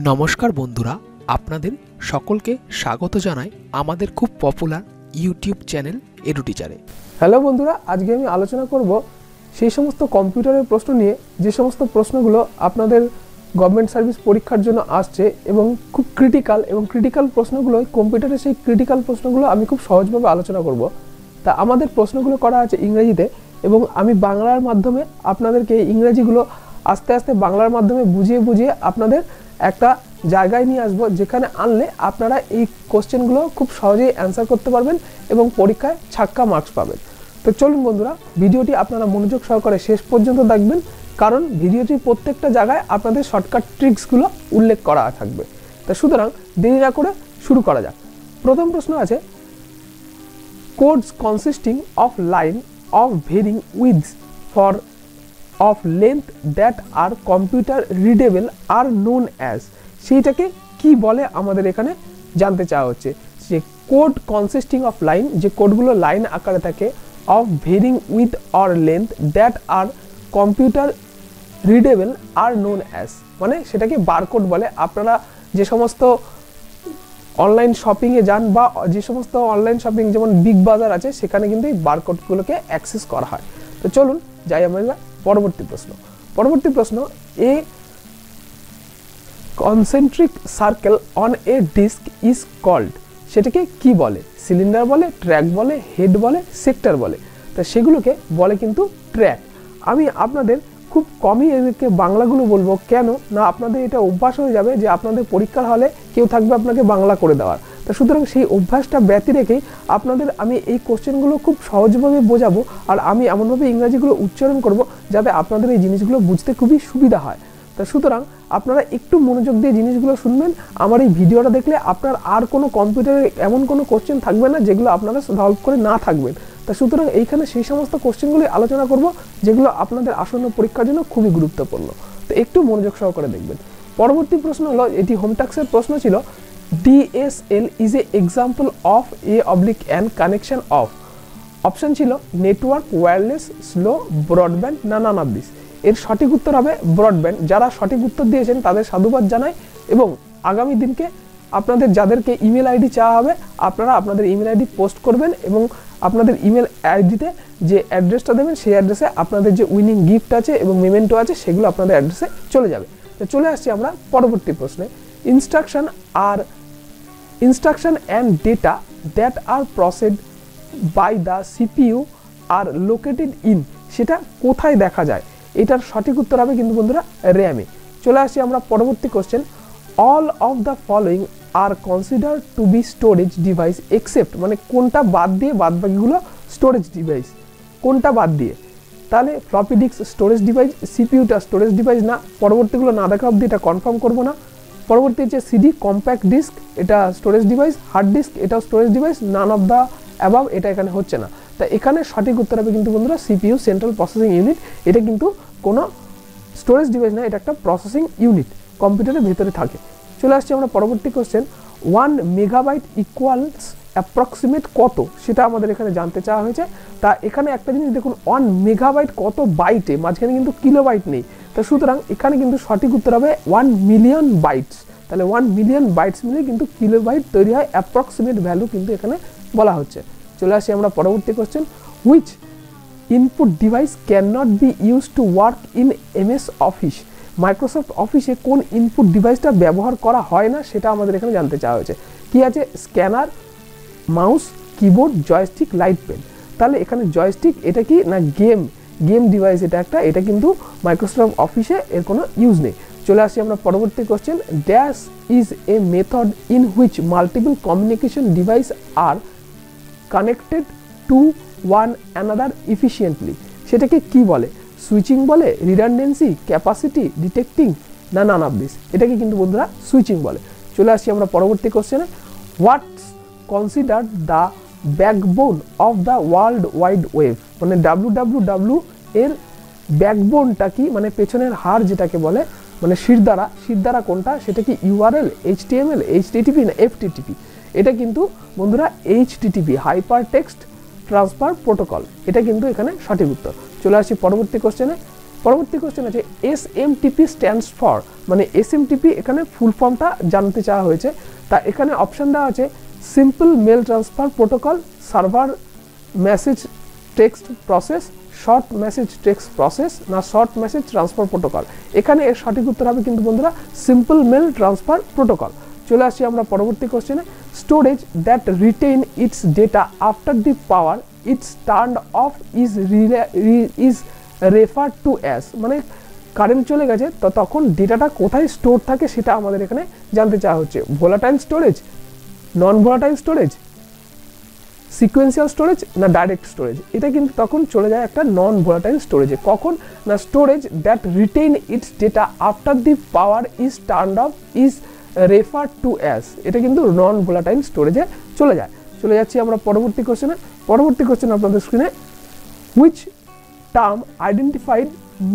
नमस्कार बंधुरा आपनादेर सकलके स्वागत जानाई आमादेर खूब पपुलार यूट्यूब चैनल एडुटीचारे। हेलो बंधुरा आजके आमि आलोचना करब सेई समस्त कम्पिउटारेर प्रश्न निये जे समस्त प्रश्नगुलो आपनादेर गवर्नमेंट सार्विस परीक्षार जोन्नो आसछे एबं खूब क्रिटिकल एबं क्रिटिकल प्रश्नगुलो कम्पिउटारेर सेई क्रिटिकल प्रश्नगुलो आमि खूब सहजभावे आलोचना करब। ता आमादेर प्रश्नगुलो करा आछे इंग्रेजीते एबं आमि बांगलार माध्यमे आपनादेरके इंग्रेजीगुलो आस्ते आस्ते बांगलार माध्यमे बुझिए बुझिए आपनादेर একটা জায়গায় নিয়ে আসব যেখানে আনলে আপনারা এই কোশ্চেনগুলো খুব সহজেই অ্যানসার করতে পারবেন এবং পরীক্ষায় ছাক্কা মার্কস পাবেন। তো চলুন বন্ধুরা ভিডিওটি আপনারা মনোযোগ সহকারে শেষ পর্যন্ত দেখবেন কারণ ভিডিওটির প্রত্যেকটা জায়গায় আপনাদের শর্টকাট ট্রিক্সগুলো উল্লেখ করা থাকবে। তো সুতরাং দেরি না করে শুরু করা যাক। প্রথম প্রশ্ন আছে codes consisting of line of varying width for of length that are computer readable are known as সেইটাকে কি বলে আমাদের এখানে জানতে চাওয়া হচ্ছে যে কোড কনসিস্টিং অফ লাইন যে কোডগুলো লাইন আকারে থাকে of varying with or length that are computer readable are known as মানে সেটাকে বারকোড বলে। আপনারা যে সমস্ত অনলাইন শপিংয়ে যান বা যে সমস্ত অনলাইন শপিং যেমন বিগ বাজার আছে সেখানে কিন্তু এই বারকোডগুলোকে অ্যাক্সেস করা হয়। তো চলুন যাই আমরা পরবর্তী প্রশ্ন। A concentric circle on a disk is called সেটাকে কি বলে? সিলিন্ডার বলে, ট্র্যাক বলে, হেড বলে, সেক্টর বলে। তা সেগুলোকে বলে কিন্তু ট্র্যাক। আমি আপনাদের খুব কমই এদেরকে বাংলাগুলো বলবো কেন না আপনাদের এটা অভ্যাস হয়ে যাবে যে আপনাদের পরীক্ষার হলে কেউ থাকবে আপনাকে বাংলা করে দেওয়ার। তা সুতরাং সেই অভ্যাসটা ব্যতি রেখেই আপনাদের আমি এই কোশ্চেনগুলো খুব সহজভাবে বোঝাবো আর আমি এমনভাবে ইংরাজিগুলো উচ্চারণ করব যাতে আপনাদের এই জিনিসগুলো বুঝতে খুবই সুবিধা হয়। তা সুতরাং আপনারা একটু মনোযোগ দিয়ে জিনিসগুলো শুনবেন। আমার এই ভিডিওটা দেখলে আপনার আর কোনো কম্পিউটারে এমন কোনো কোশ্চেন থাকবে না যেগুলো আপনারা সলভ করে না থাকবেন। তা সুতরাং এইখানে সেই সমস্ত কোশ্চেনগুলি আলোচনা করব যেগুলো আপনাদের আসন্ন পরীক্ষার জন্য খুবই গুরুত্বপূর্ণ। তো একটু মনোযোগ সহকারে দেখবেন। পরবর্তী প্রশ্ন হলো এটি হোমটাক্সের প্রশ্ন ছিল DSL is a example of A/N connection of option ছিল network, wireless, slow, broadband, none of this. এর সঠিক উত্তর হবে ব্রডব্যান্ড। যারা সঠিক উত্তর দিয়েছেন তাদের সাধুবাদ জানাই এবং আগামী দিনকে আপনাদের যাদেরকে ইমেল আইডি চাওয়া হবে আপনারা আপনাদের ইমেল আইডি পোস্ট করবেন এবং আপনাদের ইমেল আইডিতে যে অ্যাড্রেসটা দেবেন সেই অ্যাড্রেসে আপনাদের যে উইনিং গিফট আছে এবং মেমেন্টো আছে সেগুলো আপনাদের অ্যাড্রেসে চলে যাবে। তো চলে আসছি আমরা পরবর্তী প্রশ্নে। Instruction and data that are processed by the CPU are located in সেটা কোথায় দেখা যায়? এটার সঠিক উত্তর হবে কিন্তু বন্ধুরা RAM এ। চলে আসি আমরা পরবর্তী question. All of the following are considered to be storage device except মানে কোনটা বাদ দিয়ে বাদবাকিগুলো স্টোরেজ ডিভাইস। কোনটা বাদ দিয়ে? তাহলে ফ্লপি ডিস্ক স্টোরেজ ডিভাইস, সিপিইউটা স্টোরেজ ডিভাইস না। পরবর্তীগুলো না দেখা অবধি এটা কনফার্ম করবো না। পরবর্তী হচ্ছে সিডি, কম্প্যাক্ট ডিস্ক এটা স্টোরেজ ডিভাইস, হার্ড ডিস্ক এটাও storage device, none of the above এটা এখানে হচ্ছে না। তা এখানে সঠিক উত্তর হবে কিন্তু বন্ধুরা সিপিইউ সেন্ট্রাল প্রসেসিং ইউনিট। এটা কিন্তু কোনো স্টোরেজ ডিভাইস না, এটা একটা প্রসেসিং ইউনিট কম্পিউটারের ভেতরে থাকে। চলে আসছি আমরা পরবর্তী কোশ্চেন। 1 মেগাবাইট ইকুয়ালস অ্যাপ্রক্সিমেট কত সেটা আমাদের এখানে জানতে চাওয়া হয়েছে। তা এখানে একটা জিনিস দেখুন 1 মেগাবাইট কত বাইটে, মাঝখানে কিন্তু কিলোবাইট নেই। তো সুতরাং এখানে কিন্তু সঠিক উত্তর হবে 1 মিলিয়ন বাইটস। তাহলে 1 মিলিয়ন বাইটস মিলে কিন্তু কিলোবাইট তৈরি হয়, অ্যাপ্রক্সিমেট ভ্যালু কিন্তু এখানে বলা হচ্ছে। চলে আসি আমরা পরবর্তী question. Which input device can not be use to work in MS office, Microsoft অফিসে কোন ইনপুট ডিভাইসটা ব্যবহার করা হয় না সেটা আমাদের এখানে জানতে চাওয়া হয়েছে। কি আছে? Scanner, mouse, keyboard, joystick, light pen. তাহলে এখানে জয়স্টিক এটা কি না গেম ডিভাইস এটা একটা, এটা কিন্তু মাইক্রোসফট অফিসে এর কোনো ইউজ নেই। চলে আসি আমরা পরবর্তী question. Dash is a method in which multiple communication device are connected to one another efficiently সেটাকে কি বলে? সুইচিং বলে, রিডান্ডেন্সি, ক্যাপাসিটি, ডিটেক্টিং, না নান অফ দিস। এটাকে কিন্তু বন্ধুরা সুইচিং বলে। চলে আসি আমরা পরবর্তী কোশ্চেনে। What's considered the backbone of the world wide web মানে WWW এর ব্যাকবোনটা কি মানে পেছনের হাড় যেটাকে বলে মানে শিরদাঁড়া কোনটা সেটা কি URL, HTML, HTTP না FTTP? এটা কিন্তু বন্ধুরা HTTP hyper text transfer protocol. এটা কিন্তু এখানে সঠিক উত্তর। চলে আসি পরবর্তী কোশ্চেনে। परवर्ती क्वेश्चन है S M TP stand for मैं एस एम टीपी एखे फुल फर्म जानते चावा होने अपशन देवा आज simple mail transfer protocol server message text process short message text process ना शॉर्ट मैसेज ट्रांसफार प्रोटोकल एखे सठिक उत्तर है क्योंकि बंधुरा सिम्पल मेल ट्रांसफार प्रोटोकल। चले आसि परवर्ती क्वेश्चने storage that retain its data after the power it's turn off is refer to as माने कारेंट चले गए तो तक डेटाटा कोथाय स्टोर थाके सेटा आमादेर एखाने जानते चावा होच्छे volatile storage non volatile storage sequential storage ना डायरेक्ट स्टोरेज एटा किन्तु तखन चले जाए एकटा नन भोलाटाइल स्टोरेजे कखन ना storage that retain its data after the power is turn off is refer to as एटा किन्तु नन भोलाटाइल स्टोरेजे चले जाच्छी आमरा परवर्ती क्वेश्चने। परवर्ती क्वेश्चन आपनादेर स्क्रिने which term identified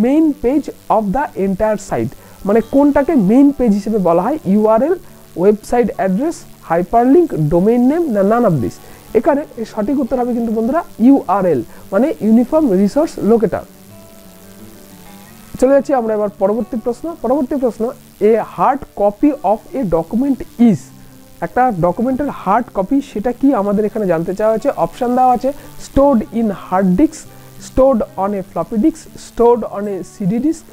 main page of the entire site माने कोनटाके मेन पेज हिसेबे बला हय URL website address hyperlink domain name ना नन अफ दिस एखाने एर सठिक उत्तर हबे किन्तु बंधुरा यूआरएल माने यूनिफर्म रिसोर्स लोकेटर। चले जाच्छी आमरा एबार परवर्ती प्रश्न। परवर्ती प्रश्न a hard copy of a document is एक डकुमेंटर हार्ड कपि सेटा कि आमादेर एखाने जानते चावा हच्छे अपशन देवा आछे stored in hard disk stored on a floppy disk stored on a cd disk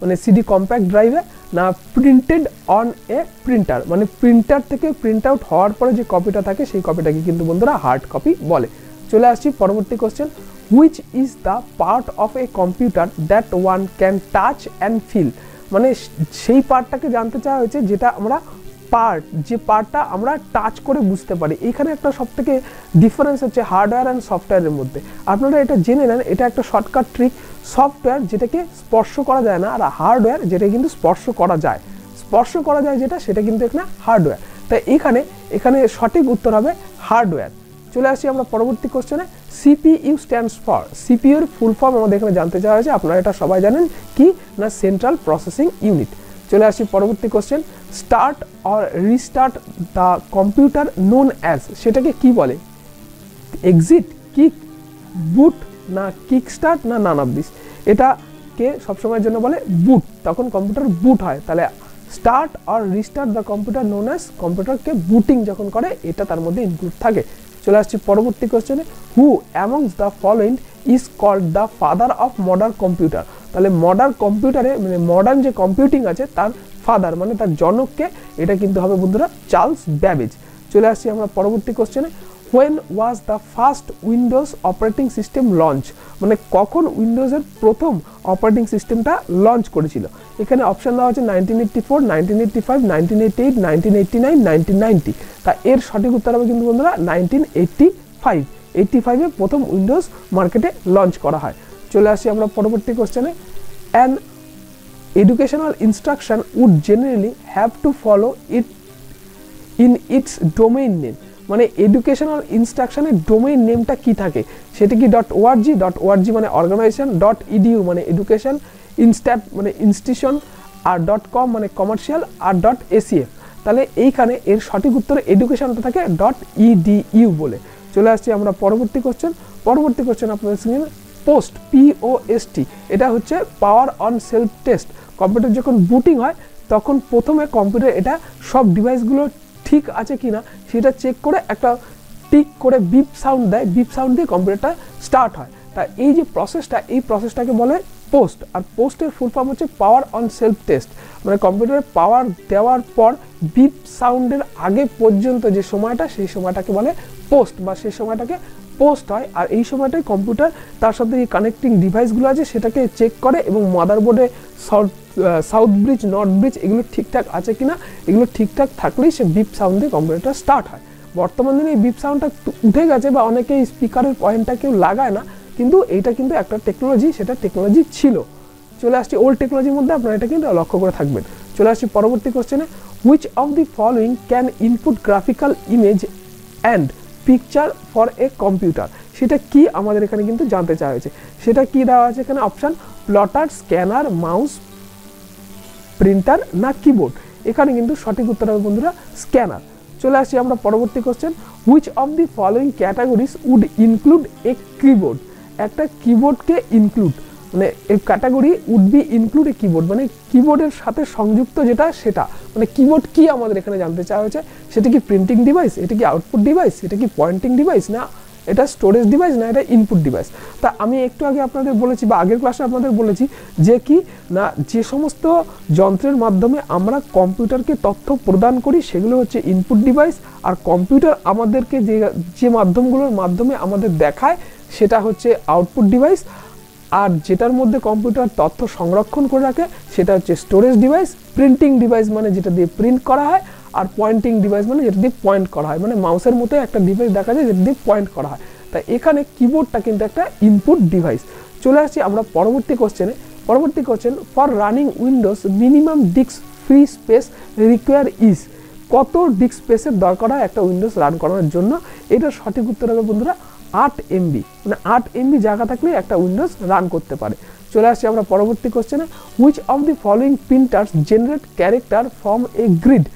মানে cd compact drive না printed on a printer মানে printer থেকে print out হওয়ার পরে যে কপিটা থাকে সেই কপিটাকে কিন্তু বন্ধুরা হার্ড কপি বলে। চলে আসছি পরবর্তী question which is the part of a computer that one can touch and feel মানে সেই পার্টটাকে জানতে চাওয়া হয়েছে যেটা আমরা पार्ट जो पार्टा आमरा टाच करे बुझते पारी एखाने एक सबथेके डिफारेंस होच्छे हार्डवेयर एंड सफ्टवेयर मध्य आपनारा एटा जेने नेन एटा एक शर्टकाट ट्रिक सफ्टवेयर जेटाके स्पर्श करा जाय ना और हार्डवेयर जेटा किन्तु स्पर्श करा जाय जेटा सेटा किन्तु एक ना हार्डवेयर ताई एखाने एखाने सठिक उत्तर हबे हार्डवेयर। चले आसि आमरा परवर्ती क्वेश्चने सीपीयू स्टैंड्स फर सीपीयू एर फुल फर्म आमरा एखाने जानते चाওয়া হয়েছে আপনারা এটা সবাই জানেন কি না সেন্ট্রাল প্রসেসিং ইউনিট। चले आसि परवर्ती question start or restart the computer known as सेटाके कि बोले एक्सिट किक बुट ना किक स्टार्ट ना नान अफ दिस एटा के सब समय जन्य बोले बुट तखन कंप्यूटर बुट हय ताहले start or restart the computer known as computer के बुटिंग जखन करे एटा तार मध्ये इनक्लूड थाके। चले आसि परवर्ती क्वेश्चने who amongst the following is called the father of modern computer ताहले मॉडर्न कंप्यूटारे माने मॉडर्न जो कंप्यूटिंग आछे तार फादर माने तार जनक के एटा किन्तु हबे बंधुरा चार्ल्स बैबेज। चले आसि आमरा परवर्ती क्वेश्चने when was the first Windows operating system launch माने कखन विंडोजर प्रथम ऑपरेटिंग सिस्टमटा लॉन्च करेछिलो एखाने अपशन देওয়া আছে 1984 1985 1988 1989 1990 ता एर সঠিক उत्तर হবে किन्तु बंधुरा 1985 85 এ প্রথম উইন্ডোজ মার্কেটে লঞ্চ করা হয়। चले आसि आमरा परवर्ती क्वेश्चने an educational instruction would generally have to follow it in its domain name माने एडुकेशनल इंस्ट्रक्शने डोमेन नेमटा कि थाके सेटा कि .org माने अर्गानाइजेशन .edu माने एडुकेशन इंस्टेप माने इंस्टीट्यूशन और .com माने कमार्शियल और .acf ताहले एइखाने एर सठिक उत्तर एडुकेशनटा थाके .edu बोले। चले आसि आमरा परवर्ती क्वेश्चन। परवर्ती क्वेश्चन आपनादेर सामने पोस्ट POST एटा होच्छे power on self test computer जखन बुटिंग हय तखन प्रथमे कंप्यूटर एटा सब डिवाइसगुलो ठीक आछे किना सेटा चेक करे एकटा टिक करे बीप साउंड देय बीप साउंड दिये कंप्यूटरटा स्टार्ट हय ता एई जे प्रसेसटा एई प्रसेसटाके बोले पोस्ट और पोस्टर फुल फर्म होच्छे पावर ऑन सेल्फ टेस्ट माने कंप्यूटरे पावर देवार पर बीप साउंडेर आगे पर्यन्त जे समयटा सेई समयटाके बोले पोस्ट बा सेई समयटाके पोस्ट है और ये समय कंप्यूटर तार साथे कानेक्टिंग डिवाइसगुलो आछे सेटाके चेक करे और मदारबोर्डे साउथ ब्रिज नॉर्थ ब्रिज एगुलो ठीकठाक आछे किना एगुलो ठीकठाक थाकलेई से बीप साउंडे कंप्यूटर स्टार्ट है। बर्तमान दिन बीप साउंडटा उठे गेछे बा अनेके स्पीकारेर पॉइंटटाकेओ लागाय ना किन्तु एटा किन्तु एकटा टेक्नोलॉजी सेटा टेक्नोलॉजी छिलो। चले आसछि ओल्ड टेक्नोलॉजिर मध्ये आपनारा एटा किन्तु लक्ष्य करे थाकबेन। चले आसछि परवर्ती क्वेश्चने which of the following can input graphical image and picture for a computer सेटा कि आमादेर एखाने किन्तु जानते चाওয়া হয়েছে সেটা কি দেওয়া আছে এখানে option plotter scanner mouse printer না কিবোর্ড এখানে কিন্তু সঠিক উত্তর হবে বন্ধুরা স্ক্যানার। চলে আসি আমরা পরবর্তী question which of the following categories would include a keyboard একটা কিবোর্ডকে ইনক্লুড মানে এই category would be include a keyboard, মানে কিবোর্ডের সাথে সংযুক্ত যেটা সেটা, মানে কিবোর্ড কি আমাদের এখানে জানতে চাওয়া হয়েছে, সেটা কি প্রিন্টিং ডিভাইস, এটা কি আউটপুট ডিভাইস, এটা কি পয়েন্টিং ডিভাইস, না এটা স্টোরেজ ডিভাইস, না এটা ইনপুট ডিভাইস। তা আমি একটু আগে আপনাদের বলেছি বা আগের ক্লাসে আপনাদের বলেছি যে কি না যে সমস্ত যন্ত্রের মাধ্যমে আমরা কম্পিউটারকে তথ্য প্রদান করি সেগুলো হচ্ছে ইনপুট ডিভাইস, আর কম্পিউটার আমাদেরকে যে মাধ্যমগুলোর মাধ্যমে আমাদের দেখায় সেটা হচ্ছে আউটপুট ডিভাইস, আর যেটার মধ্যে কম্পিউটার তথ্য সংরক্ষণ করে রাখে সেটা হচ্ছে স্টোরেজ ডিভাইস, প্রিন্টিং ডিভাইস মানে যেটা দিয়ে প্রিন্ট করা হয়, আর পয়েন্টিং ডিভাইস মানে যেটা দিয়ে পয়েন্ট করা হয়, মানে মাউসের মতো একটা ডিভাইস দেখা যায় যেটা দিয়ে পয়েন্ট করা হয়। তাই এখানে কিবোর্ডটা কিন্তু একটা ইনপুট ডিভাইস। চলে আসছি আমরা পরবর্তী কোশ্চেনে। পরবর্তী question, for running Windows minimum disk free space require is, কত ডিস্ক স্পেসের দরকার হয় একটা উইন্ডোজ রান করানোর জন্য? এটার সঠিক উত্তর হবে বন্ধুরা 8 MB, মানে 8 MB জায়গা থাকলে একটা উইন্ডোজ রান করতে পারে। চলে আসছি আমরা পরবর্তী কোশ্চেনে। Which of the following printers generate character from a grid?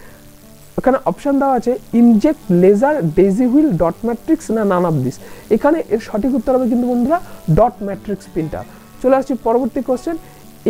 এখানে অপশান দেওয়া আছে inkjet, laser, daisy wheel, dot matrix, না নান অফ দিস। এখানে এর সঠিক উত্তর হবে কিন্তু বন্ধুরা ডট ম্যাট্রিক্স প্রিন্টার। চলে আসছি পরবর্তী question.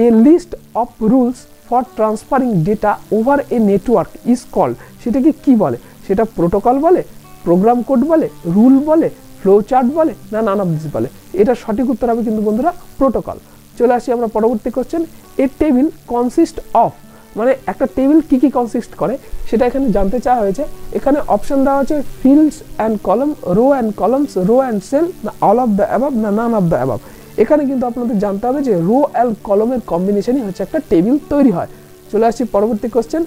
A list of rules for transferring data over a network is called, সেটাকে কী বলে? সেটা প্রোটোকল বলে, প্রোগ্রাম কোড বলে, রুল বলে, ফ্লো চার্ট বলে, না নান অফ দিস বলে? এটার সঠিক উত্তর হবে কিন্তু বন্ধুরা প্রোটোকল। চলে আসি আমরা পরবর্তী question. A table consist of, মানে একটা টেবিল কী কনসিস্ট করে সেটা এখানে জানতে চাওয়া হয়েছে। এখানে অপশান দেওয়া আছে fields and column, row and columns, row and cell, না অল অফ দ্য অ্যাবাভ, না নান অফ দ্য অ্যাবাভ। এখানে কিন্তু আপনাদের জানতে হবে যে রো অ্যান্ড কলমের কম্বিনেশনই হচ্ছে একটা টেবিল তৈরি হয়। চলে আসছি পরবর্তী question.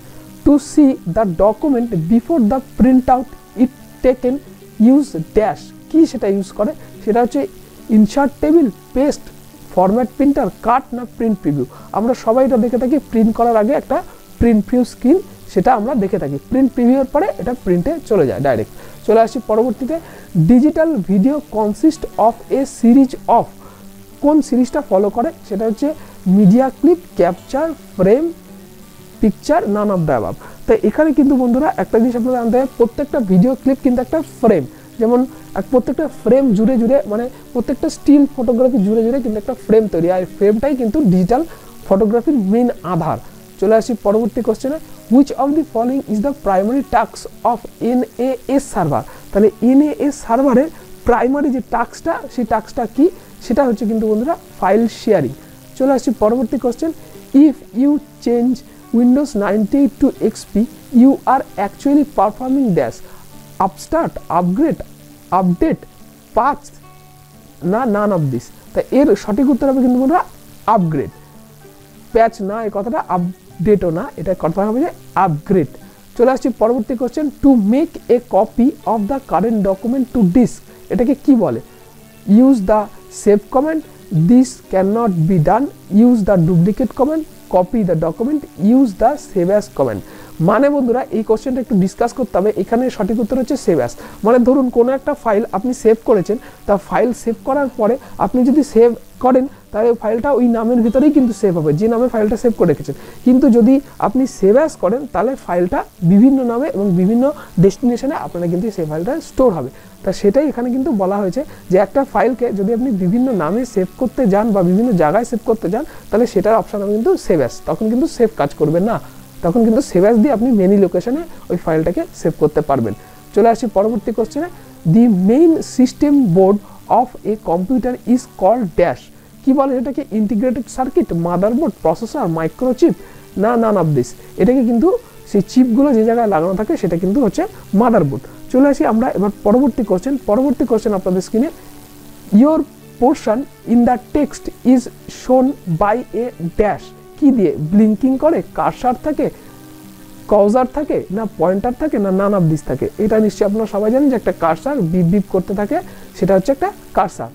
To see the document before the print out it taken use dash, কি সেটা ইউজ করে? সেটা হচ্ছে insert table, paste, format printer, cut, না প্রিন্ট প্রিভিউ। আমরা সবাই এটা দেখে থাকি প্রিন্ট করার আগে একটা প্রিন্ট প্রিভিউ স্ক্রিন, সেটা আমরা দেখে থাকি। প্রিন্ট প্রিভিউর পরে এটা প্রিন্টে চলে যায় ডাইরেক্ট। চলে আসি পরবর্তীতে। Digital video consist of a series of, কোন সিরিজটা ফলো করে? সেটা হচ্ছে media clip, capture, frame, picture, none of the above. তাই এখানে কিন্তু বন্ধুরা একটা জিনিস আপনাদের জানতে হবে, প্রত্যেকটা ভিডিও ক্লিপ কিন্তু একটা ফ্রেম, যেমন প্রত্যেকটা ফ্রেম জুড়ে জুড়ে মানে প্রত্যেকটা স্টিল ফটোগ্রাফি জুড়ে জুড়ে কিন্তু একটা ফ্রেম তৈরি, আর ফ্রেমটাই কিন্তু ডিজিটাল ফটোগ্রাফির মেন আধার। চলে আসি পরবর্তী কোশ্চেনে। Which of the following is the primary task of NAS server? তাহলে NAS সার্ভারের প্রাইমারি যে টাস্কটা, সেই টাস্কটা কি? সেটা হচ্ছে কিন্তু বন্ধুরা ফাইল শেয়ারিং। চলে আসি পরবর্তী question. If you change Windows 98 to XP you are actually performing dash, upstart, upgrade, update, পাঁচ, না নান অফ দিস? তা এর সঠিক উত্তর হবে কিন্তু বন্ধুরা আপগ্রেড। প্যাচ না, এই কথাটা আপডেটও না, এটা কথা হবে যে আপগ্রেড। চলে আসছি পরবর্তী question. To make a copy of the current document to disk, এটাকে কি বলে? Use the save comment, this can not be done, use the duplicate comment, copy the document, use the save as comment. মানে বন্ধুরা এই কোশ্চেনটা একটু discuss করতে হবে। এখানে সঠিক উত্তর হচ্ছে সেভ অ্যাজ, মানে ধরুন কোনো একটা ফাইল আপনি সেভ করেছেন, তা ফাইল সেভ করার পরে আপনি যদি সেভ করেন তাহলে ফাইলটা ওই নামের ভিতরেই কিন্তু সেভ হবে, যে নামে ফাইলটা সেভ করে রেখেছেন। কিন্তু যদি আপনি সেভ অ্যাজ করেন তাহলে ফাইলটা বিভিন্ন নামে এবং বিভিন্ন ডেস্টিনেশনে আপনারা কিন্তু সেই ফাইলটা স্টোর হবে। তা সেটাই এখানে কিন্তু বলা হয়েছে যে একটা ফাইলকে যদি আপনি বিভিন্ন নামে সেভ করতে যান বা বিভিন্ন জায়গায় সেভ করতে যান তাহলে সেটার অপশান হবে কিন্তু সেভ অ্যাজ, তখন কিন্তু সেভ কাজ করবেন না, তখন কিন্তু সেভ অ্যাজ দিয়ে আপনি মেনি লোকেশনে ওই ফাইলটাকে সেভ করতে পারবেন। চলে আসি পরবর্তী কোশ্চেনে। The main system board of a computer is called dash, কি বলে এটাকে? Integrated circuit, motherboard, processor, microchip, না নান অফ দিস? এটাকে কিন্তু সেই চিপগুলো যে জায়গায় লাগানো থাকে সেটা কিন্তু হচ্ছে মাদারবোর্ড। চলে আসি আমরা এবার পরবর্তী কোশ্চেন। পরবর্তী কোশ্চেন আপনাদের স্ক্রিনে। Your portion in the text is shown by a dash, কি দিয়ে? ব্লিঙ্কিং করে, কারসার থাকে, কাউজার থাকে, না পয়েন্টার থাকে, না নান অফ দিস থাকে? এটা নিশ্চয়ই আপনারা সবাই জানেন যে একটা কারসার বিপ বিপ করতে থাকে, সেটা হচ্ছে একটা কারসার।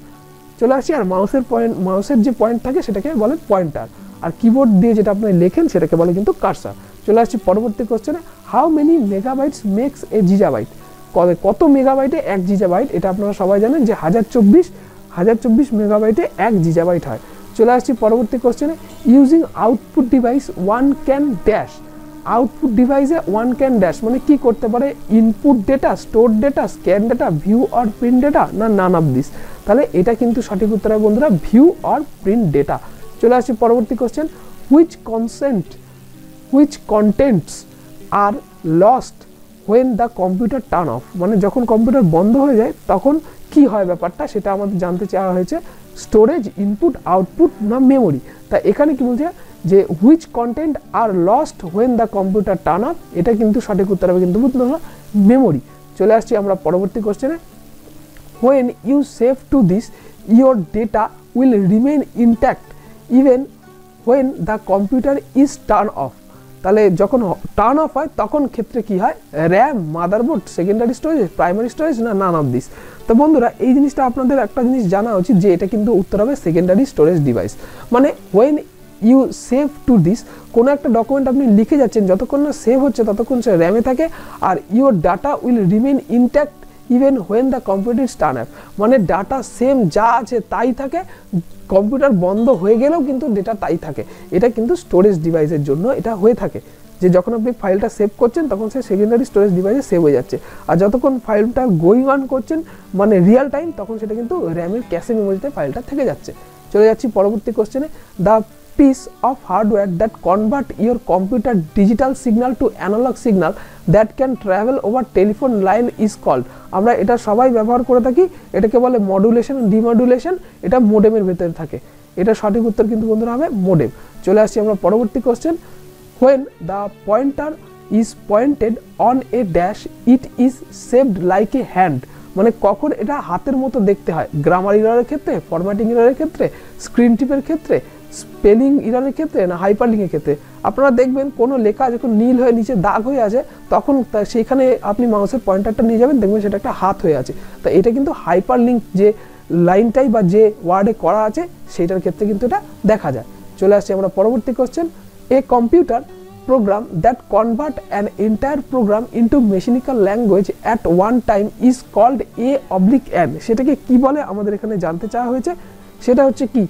চলে আসি। আর মাউসের পয়েন্ট, মাউসের যে পয়েন্ট থাকে সেটাকে বলে পয়েন্টার, আর কিবোর্ড দিয়ে যেটা আপনি লেখেন সেটাকে বলে কিন্তু কারসার। চলে আসছি পরবর্তী কোশ্চেনে। How many megabytes makes a gigabyte, কত মেগাবাইটে এক জিজাবাইট? এটা আপনারা সবাই জানেন যে 1024 মেগাবাইটে এক জিজাবাইট হয়। চলে আসছি পরবর্তী কোশ্চেনে। Using output device one can dash, output device one can dash माने कि करते पारे input data store data scan data view और प्रिंट डेटा ना नान अफ दिस তাহলে এটা কিন্তু সঠিক উত্তর হবে বন্ধুরা ভিউ অর প্রিন্ট ডেটা চলে আসি পরবর্তী question which contents are lost when the computer turn off মানে যখন কম্পিউটার বন্ধ হয়ে যায় তখন কি হয় ব্যাপারটা সেটা আমাদের জানতে চাওয়া হয়েছে স্টোরেজ ইনপুট আউটপুট না মেমরি তা এখানে কি বলছে যে which content are lost when the computer turn off এটা কিন্তু সঠিক উত্তর হবে কিন্তু বন্ধুরা মেমরি চলে আসি আমরা পরবর্তী क्वेश्चनে When you save to this, your data will remain intact even when the computer is turned off. তাহলে যখন turn off হয় তখন ক্ষেত্রে কি হয় RAM, motherboard, secondary storage, primary storage না none of this. তো বন্ধুরা এই জিনিসটা আপনাদের একটা জিনিস জানা উচিত যে এটা কিন্তু উত্তর হবে secondary storage device. মানে when you save to this কোন একটা ডকুমেন্ট আপনি লিখে যাচ্ছেন যতক্ষণ না সেভ হচ্ছে ততক্ষণ সে RAM এ থাকে আর your data will remain intact even when the computer is turned off মানে ডাটা সেম যা আছে তাই থাকে কম্পিউটার বন্ধ হয়ে গেলেও কিন্তু ডেটা তাই থাকে এটা কিন্তু স্টোরেজ ডিভাইসের জন্য এটা হয়ে থাকে যে যখন আপনি ফাইলটা সেভ করছেন তখন সে সেকেন্ডারি স্টোরেজ ডিভাইসে সেভ হয়ে যাচ্ছে আর যতক্ষণ ফাইলটা গোয়িং অন করছেন মানে রিয়েল টাইম তখন সেটা কিন্তু র্যামের ক্যাশে মেমোরিতে ফাইলটা থেকে যাচ্ছে চলে যাচ্ছি পরবর্তী কোশ্চেনে the piece of hardware that convert your computer digital signal to analog signal that can travel over telephone line is called আমরা এটা সবাই ব্যবহার করে থাকি এটাকে বলে মডুলেশন ডিমডুলেশন এটা মোডেমের ভিতরে থাকে এটা সঠিক উত্তর কিন্তু বন্ধুরা হবে মোডেম চলে আসি আমরা পরবর্তী question when the pointer is pointed on a dash it is shaped like a hand মানে কখন এটা হাতের মতো দেখতে হয় গ্রামার এররের ক্ষেত্রে ফরম্যাটিং এররের ক্ষেত্রে স্ক্রিন টিপের ক্ষেত্রে স্পেলিং এররের ক্ষেত্রে না হাইপারলিং এর ক্ষেত্রে আপনারা দেখবেন কোন লেখা যখন নীল হয়ে নিচে দাগ হয়ে আছে তখন সেখানে আপনি মাউসের পয়েন্টারটা নিয়ে যাবেন দেখবেন সেটা একটা হাত হয়ে আছে তো এটা কিন্তু হাইপারলিংক যে লাইনটাই বা যে ওয়ার্ডে করা আছে সেটার ক্ষেত্রে কিন্তু এটা দেখা যায় চলে আসি আমরা পরবর্তী question a computer program that convert an entire program into mechanical language at one time is called A/N সেটাকে কি বলে আমাদের এখানে জানতে চাওয়া হয়েছে সেটা হচ্ছে কি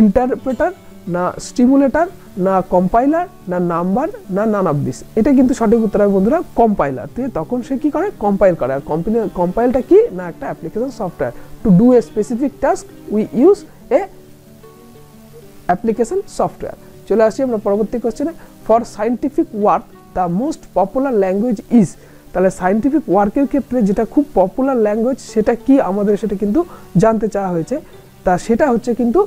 ইন্টারপ্রেটার না স্টিমুলেটর না কম্পাইলার না নাম্বার না নান অফ দিস এটা কিন্তু সঠিক উত্তর হবে বন্ধুরা কম্পাইলার তে তখন সে কি করে কম্পাইল করে আর কম্পাইলটা কি না একটা application software to do a specific task we use a application software চলে আসি আমরা পরবর্তী क्वेश्चनে for scientific work the most popular language is তাহলে সায়েন্টিফিক ওয়ার্কের ক্ষেত্রে যেটা খুব পপুলার ল্যাঙ্গুয়েজ সেটা কি আমাদের সেটা কিন্তু জানতে চাওয়া হয়েছে তা সেটা হচ্ছে কিন্তু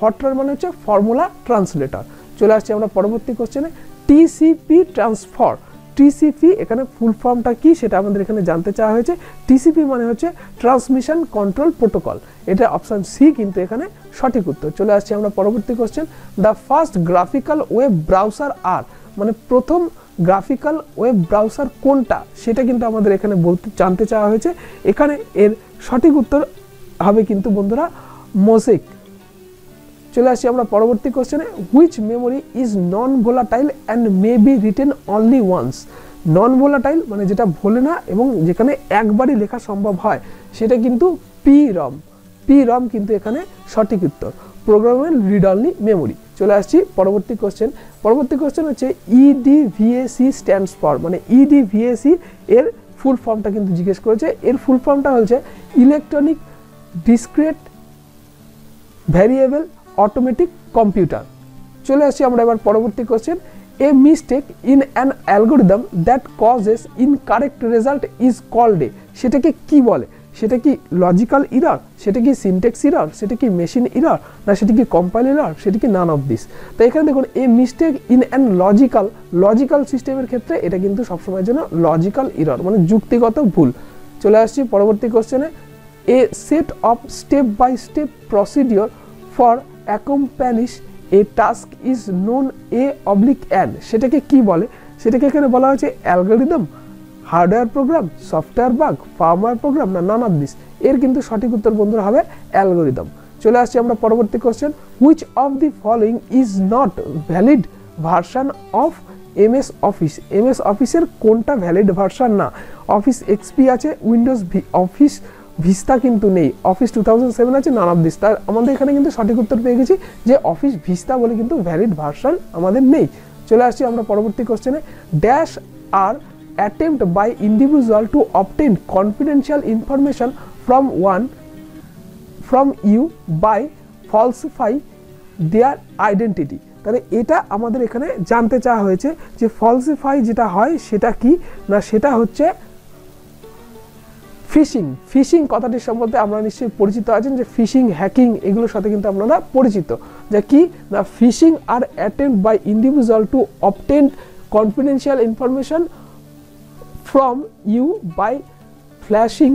ফরট্রান মানে হচ্ছে ফর্মুলা ট্রান্সলেটর চলে আসি আমরা পরবর্তী क्वेश्चनে টিসিপি ট্রান্সফার টিসিপি এখানে ফুল ফর্মটা কি সেটা আমাদের এখানে জানতে চাওয়া হয়েছে টিসিপি মানে হচ্ছে ট্রান্সমিশন কন্ট্রোল প্রোটোকল এটা অপশন সি কিন্তু এখানে সঠিক উত্তর চলে আসছে আমরা পরবর্তী question the first graphical web browser আর মানে প্রথম গ্রাফিক্যাল ওয়েব ব্রাউজার কোনটা সেটা কিন্তু আমাদের এখানে বলতে জানতে চাওয়া হয়েছে এখানে এর সঠিক উত্তর হবে কিন্তু বন্ধুরা মোজাইক চলে আসি আমরা পরবর্তী क्वेश्चनে which memory is non volatile and may be written only once non volatile মানে যেটা ভোলে না এবং যেখানে একবারই লেখা সম্ভব হয় সেটা কিন্তু পি রম কিন্তু এখানে সঠিক উত্তর প্রোগ্রামেবল রিড অনলি মেমোরি চলে আসি পরবর্তী क्वेश्चन হচ্ছে ইডিভিএসি স্ট্যান্ডস ফর মানে ইডিভিএসি এর ফুল ফর্মটা কিন্তু জিজ্ঞেস করেছে এর ফুল ফর্মটা হচ্ছে electronic discrete variable Automatic computer. चले आसी हमारे बार परवर्ती question A mistake in an algorithm that causes incorrect result is called a. शेटे के की बोले? शेटे की logical error, शेटे की syntax error, शेटे की machine error, ना शेटे की compile error, शेटे की none of this. तो एक देखो A mistake in an logical system क्षेत्रे ये किन्तु सब समय जो ना logical error माने जुक्तिगत भूल. चले आसी परवर्ती क्वेश्चन है A set of step by step procedure for accomplish a task is known A/N সেটাকে কি বলে সেটাকে এখানে বলা হয়েছে algorithm hardware program software bug firmware program না নান অফ দিস এর কিন্তু সঠিক উত্তর বন্ধুরা হবে অ্যালগরিদম চলে আসি আমরা পরবর্তী question which of the following is not valid version of MS office MS অফিসের কোনটা ভ্যালিড ভার্সন না অফিস এক্সপি আছে উইন্ডোজ অফিস ভিস্তা কিন্তু নেই অফিস 2007 আছে নান অফ দিস তার আমাদের এখানে কিন্তু সঠিক উত্তর পেয়ে গেছি যে অফিস ভিস্তা বলে কিন্তু ভ্যালিড ভার্সন আমাদের নেই चले आसि आमरा परवर्ती क्वेश्चने dash are attempt by individual to obtain confidential information from you by falsify their identity তাহলে এটা আমাদের এখানে জানতে চাওয়া হয়েছে যে falsify যেটা হয় সেটা কি না সেটা হচ্ছে ফিশিং ফিশিং কথাটির সম্বন্ধে আমরা নিশ্চয়ই পরিচিত আছেন যে ফিশিং হ্যাকিং এগুলোর সাথে কিন্তু আমরা না পরিচিত যে কি না phishing are attempt by individual to obtain confidential information from you by flashing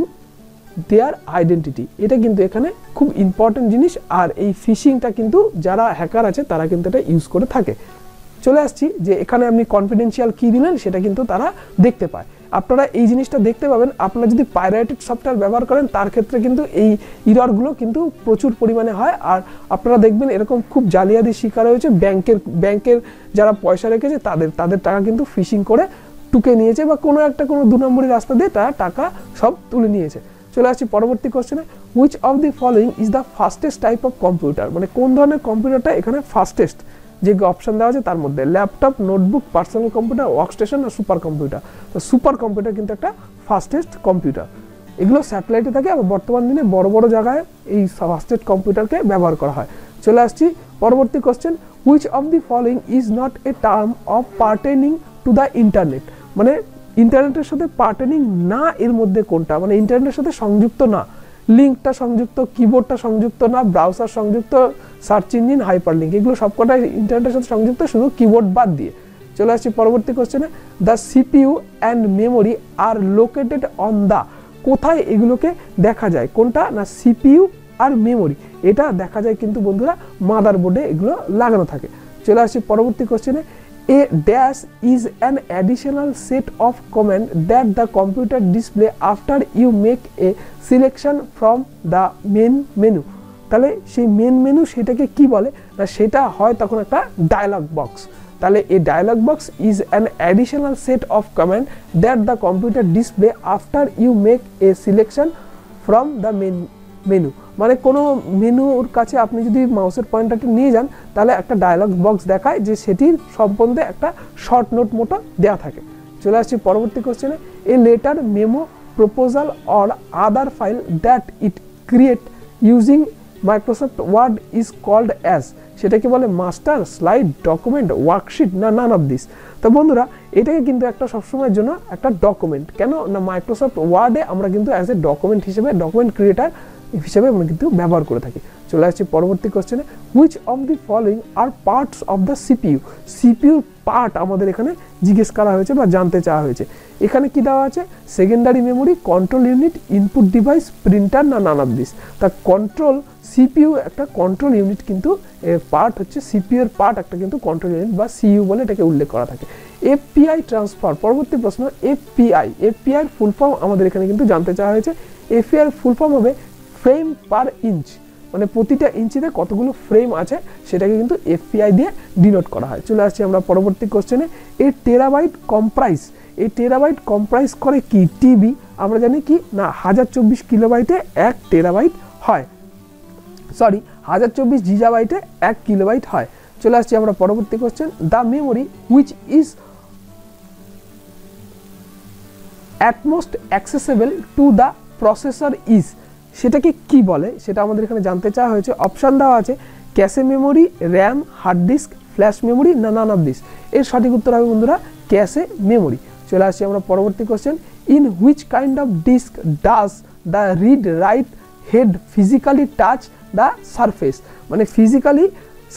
their identity এটা কিন্তু এখানে খুব ইম্পর্টেন্ট জিনিস আর এই ফিশিংটা কিন্তু যারা হ্যাকার আছে তারা কিন্তু এটা ইউজ করে থাকে চলে আসছি যে এখানে আপনি কনফিডেনশিয়াল কি দিলেন সেটা কিন্তু তারা দেখতে পায় আপনারা এই জিনিসটা দেখতে পাবেন আপনারা যদি পাইরেটেড সফটওয়্যার ব্যবহার করেন তার ক্ষেত্রে কিন্তু এই এরর গুলো কিন্তু প্রচুর পরিমাণে হয় আর আপনারা দেখবেন এরকম খুব জালিয়াতির শিকার হয়েছে ব্যাংকের যারা পয়সা রেখেছে তাদের টাকা কিন্তু ফিশিং করে টুকে নিয়েছে বা কোনো একটা কোনো দুই নম্বরের রাস্তা দিয়ে তারা টাকা সব তুলে নিয়েছে চলে আসি পরবর্তী কোশ্চেনে which of the following is the fastest type of computer মানে কোন ধরনের কম্পিউটারটা এখানে ফাস্টেস্ট যে অপশন দেওয়া আছে তার মধ্যে laptop notebook personal computer workstation আর সুপার কম্পিউটার তো সুপার কম্পিউটার কিন্তু একটা ফাস্টেস্ট কম্পিউটার এগুলো স্যাটেলাইটে থাকে আর বর্তমান দিনে বড় বড় জায়গায় এই ফাস্টেস্ট কম্পিউটারকে ব্যবহার করা হয় চলে আসছি পরবর্তী question which of the following is not a term of pertaining to the internet মানে ইন্টারনেটের সাথে পার্টেনিং না এর মধ্যে কোনটা মানে ইন্টারনেটের সাথে সংযুক্ত না লিঙ্কটা সংযুক্ত কিবোর্ডটা সংযুক্ত না ব্রাউজার সংযুক্ত সার্চ ইঞ্জিন হাইপারলিংক এগুলো সবকটা ইন্টারনেটের সাথে সংযুক্ত শুধু কিবোর্ড বাদ দিয়ে চলে আসছি পরবর্তী কোশ্চেনে the CPU and memory are located on the কোথায় এগুলোকে দেখা যায় কোনটা না সিপিইউ আর মেমোরি এটা দেখা যায় কিন্তু বন্ধুরা মাদারবোর্ডে এগুলো লাগানো থাকে চলে আসছি পরবর্তী কোশ্চেনে A dash is an additional set of commands that the computer display after you make a selection from the main menu তাহলে সেই মেন মেনু সেটাকে কি বলে না সেটা হয় তখন একটা ডায়ালগ বক্স তাহলে এই dialog box is an additional set of commands that the computer display after you make a selection from the main menu মানে কোনো মেনুর কাছে আপনি যদি মাউসের পয়েন্টারটি নিয়ে যান তাহলে একটা ডায়ালগ বক্স দেখায় যে সেটির সম্বন্ধে একটা শর্ট নোট মোটা দেয়া থাকে চলে আসছি পরবর্তী কোশ্চেনে a letter memo proposal or other file that it create using Microsoft Word is called as সেটাকে বলে মাস্টার স্লাইড ডকুমেন্ট ওয়ার্কশিট না নান অফ দিস তো বন্ধুরা এটাকে কিন্তু একটা সবসময়ের জন্য একটা ডকুমেন্ট কেন না মাইক্রোসফট ওয়ার্ডে আমরা কিন্তু অ্যাজ এ ডকুমেন্ট হিসেবে ডকুমেন্ট ক্রিয়েটার হিসেবে আমরা কিন্তু ব্যবহার করে থাকি চলে আসছি পরবর্তী কোশ্চেনে which of the following are parts of the CPU সিপিইউর পার্ট আমাদের এখানে জিজ্ঞেস করা হয়েছে বা জানতে চাওয়া হয়েছে এখানে কি দেওয়া আছে secondary memory control unit input device printer না নান অফ দিস তা কন্ট্রোল সিপিইউ একটা কন্ট্রোল ইউনিট কিন্তু পার্ট হচ্ছে সিপিইউর পার্ট একটা কিন্তু কন্ট্রোল ইউনিট বা সিইউ বলে এটাকে উল্লেখ করা থাকে এপিআই ট্রান্সফার পরবর্তী প্রশ্ন এপিআই এপিআইর ফুল ফর্ম আমাদের এখানে কিন্তু জানতে চাওয়া হয়েছে এপিআইর ফুল ফর্ম হবে फ्रेम पर इंच মানে প্রতিটা ইঞ্চিতে কতগুলো ফ্রেম আছে সেটাকে কিন্তু এফপিআই দিয়ে ডিনোট করা হয় চলে আসছি আমরা পরবর্তী কোশ্চেনে এই টেরাবাইট কম্প্রাইজ এই টেরাবাইট কম্প্রাইজ করে কি টিবি আমরা জানি কি না 1024 কিলোবাইটে 1 টেরাবাইট হয় সরি 1024 জিগাবাইটে 1 কিলোবাইট হয় চলে আসছি আমরা পরবর্তী question the memory which is at most accessible to the processor is সেটাকে কি বলে সেটা আমাদের এখানে জানতে চাওয়া হয়েছে অপশন দেওয়া আছে cache memory RAM hard disk flash memory না নান অফ দিস এর সঠিক উত্তর হবে বন্ধুরা ক্যাশে মেমোরি চলে আসি আমরা পরবর্তী question in which kind of disk does the read write head physically touch the surface মানে ফিজিক্যালি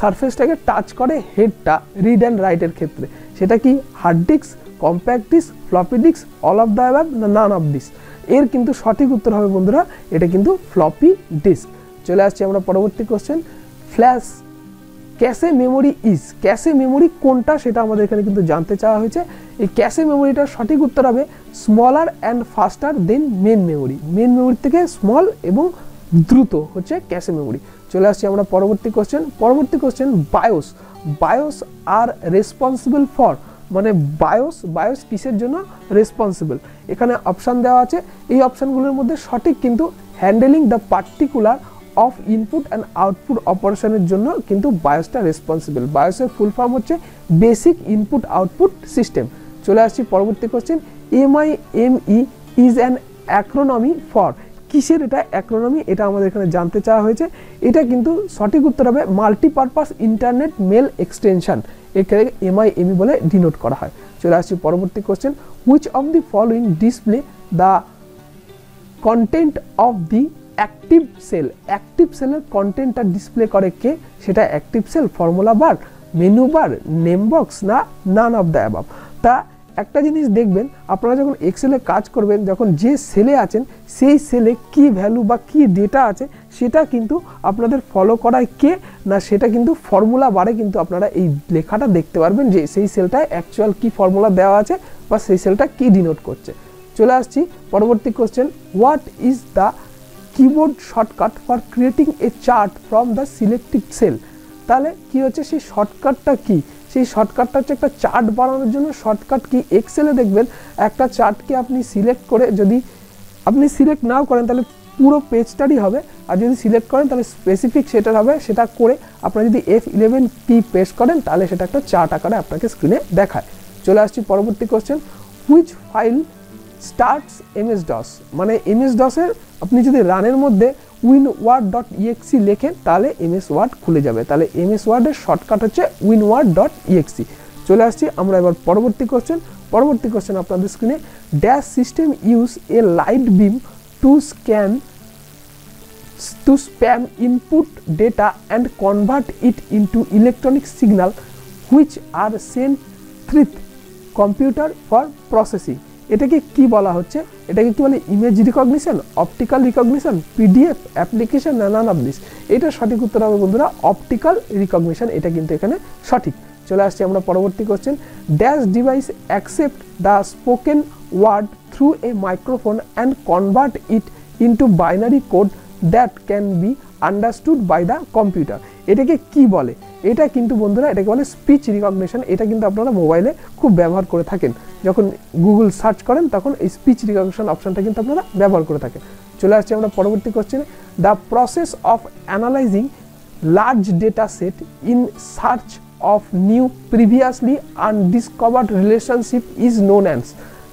সারফেসটাকে টাচ করে হেডটা রিড অ্যান্ড রাইটের ক্ষেত্রে সেটা কি hard disk compact disk floppy disk all of the above না নান অফ দিস এর কিন্তু সঠিক উত্তর হবে বন্ধুরা এটা কিন্তু ফ্লপি ডিস্ক চলে আসছি আমরা পরবর্তী question flash cache memory is cache memory কোনটা সেটা আমাদের এখানে কিন্তু জানতে চাওয়া হয়েছে এই ক্যাশে মেমোরিটার সঠিক উত্তর হবে smaller and faster than main memory থেকে স্মল এবং দ্রুত হচ্ছে ক্যাশে মেমোরি চলে আসছি আমরা পরবর্তী question BIOS are responsible for মানে বায়োস কিসের জন্য রেসপন্সিবল এখানে অপশন দেওয়া আছে এই অপশনগুলোর মধ্যে সঠিক কিন্তু handling the particular of input and output অপারেশনের জন্য কিন্তু বায়োসটা রেসপন্সিবল। বায়োসের ফুল ফর্ম হচ্ছে বেসিক ইনপুট আউটপুট সিস্টেম। চলে আসছি পরবর্তী question, MIME is an acronym for, কিসের এটা অ্যাক্রোনমি এটা আমাদের এখানে জানতে চাওয়া হয়েছে। এটা কিন্তু সঠিক উত্তর হবে মাল্টিপারপাস ইন্টারনেট মেল এক্সটেনশন, একে MIME বলে ডিনোট করা হয়। চলে আসছি পরবর্তী question, which of the following display the content of the active cell, active সেলের কন্টেন্টটা ডিসপ্লে করে কে, সেটা active cell, formula bar, menu bar, name box না নান অফ দ্য অ্যাবাব। তা একটা জিনিস দেখবেন আপনারা যখন এক্সেলে কাজ করবেন, যখন যে সেলে আছেন সেই সেলে কি ভ্যালু বা কি ডেটা আছে সেটা কিন্তু আপনাদের ফলো করায় কে, না সেটা কিন্তু ফর্মুলা বারে কিন্তু আপনারা এই লেখাটা দেখতে পারবেন যে সেই সেলটায় অ্যাকচুয়াল কি ফর্মুলা দেওয়া আছে বা সেই সেলটা কি ডিনোট করছে। চলে আসছি পরবর্তী question, what is the keyboard shortcut for creating a chart from the selected cell. তাহলে কি হচ্ছে সেই শর্টকাটটা কি, সেই শর্টকাটটা হচ্ছে একটা চার্ট বানানোর জন্য শর্টকাট কি, এক্সেলে দেখবেন একটা চার্টকে আপনি সিলেক্ট করে, যদি আপনি সিলেক্ট নাও করেন তাহলে পুরো পেজটারই হবে, আর যদি সিলেক্ট করেন তাহলে স্পেসিফিক সেটার হবে, সেটা করে আপনারা যদি F11 key প্রেস করেন তাহলে সেটা একটা চার্ট আকারে আপনাকে স্ক্রিনে দেখায়। চলে আসছি পরবর্তী question, which file starts MS DOS, মানে MS DOS এর আপনি যদি রানের মধ্যে winword.exe লেখেন তাহলে MS Word খুলে যাবে, তাহলে MS Word এর শর্টকাট হচ্ছে winword.exe। চলে আসছি আমরা এবার পরবর্তী কোশ্চেন, আপনাদের স্ক্রিনে dash system use a light beam to span input data and convert it into electronic signal which are sent through computer for processing। এটাকে কি বলা হচ্ছে, এটাকে কি বলে image recognition, optical recognition, PDF application না নান অফ দিস। এটা সঠিক উত্তর হবে বন্ধুরা অপটিক্যাল রিকগনিশন, এটা কিন্তু এখানে সঠিক। চলে আসছি আমরা পরবর্তী question, dash device accept the spoken word through a microphone and convert it into binary code that can be understood by the computer. এটাকে কি বলে, এটা কিন্তু বন্ধুরা এটাকে বলে স্পিচ রিকগনিশন। এটা কিন্তু আপনারা মোবাইলে খুব ব্যবহার করে থাকেন, যখন গুগল সার্চ করেন তখন এই স্পিচ রিকগনিশন অপশানটা কিন্তু আপনারা ব্যবহার করে থাকেন। চলে আসছি আমরা পরবর্তী কোশ্চেনে, the process of analysing large data set in search of new previously undiscovered relationship is known as,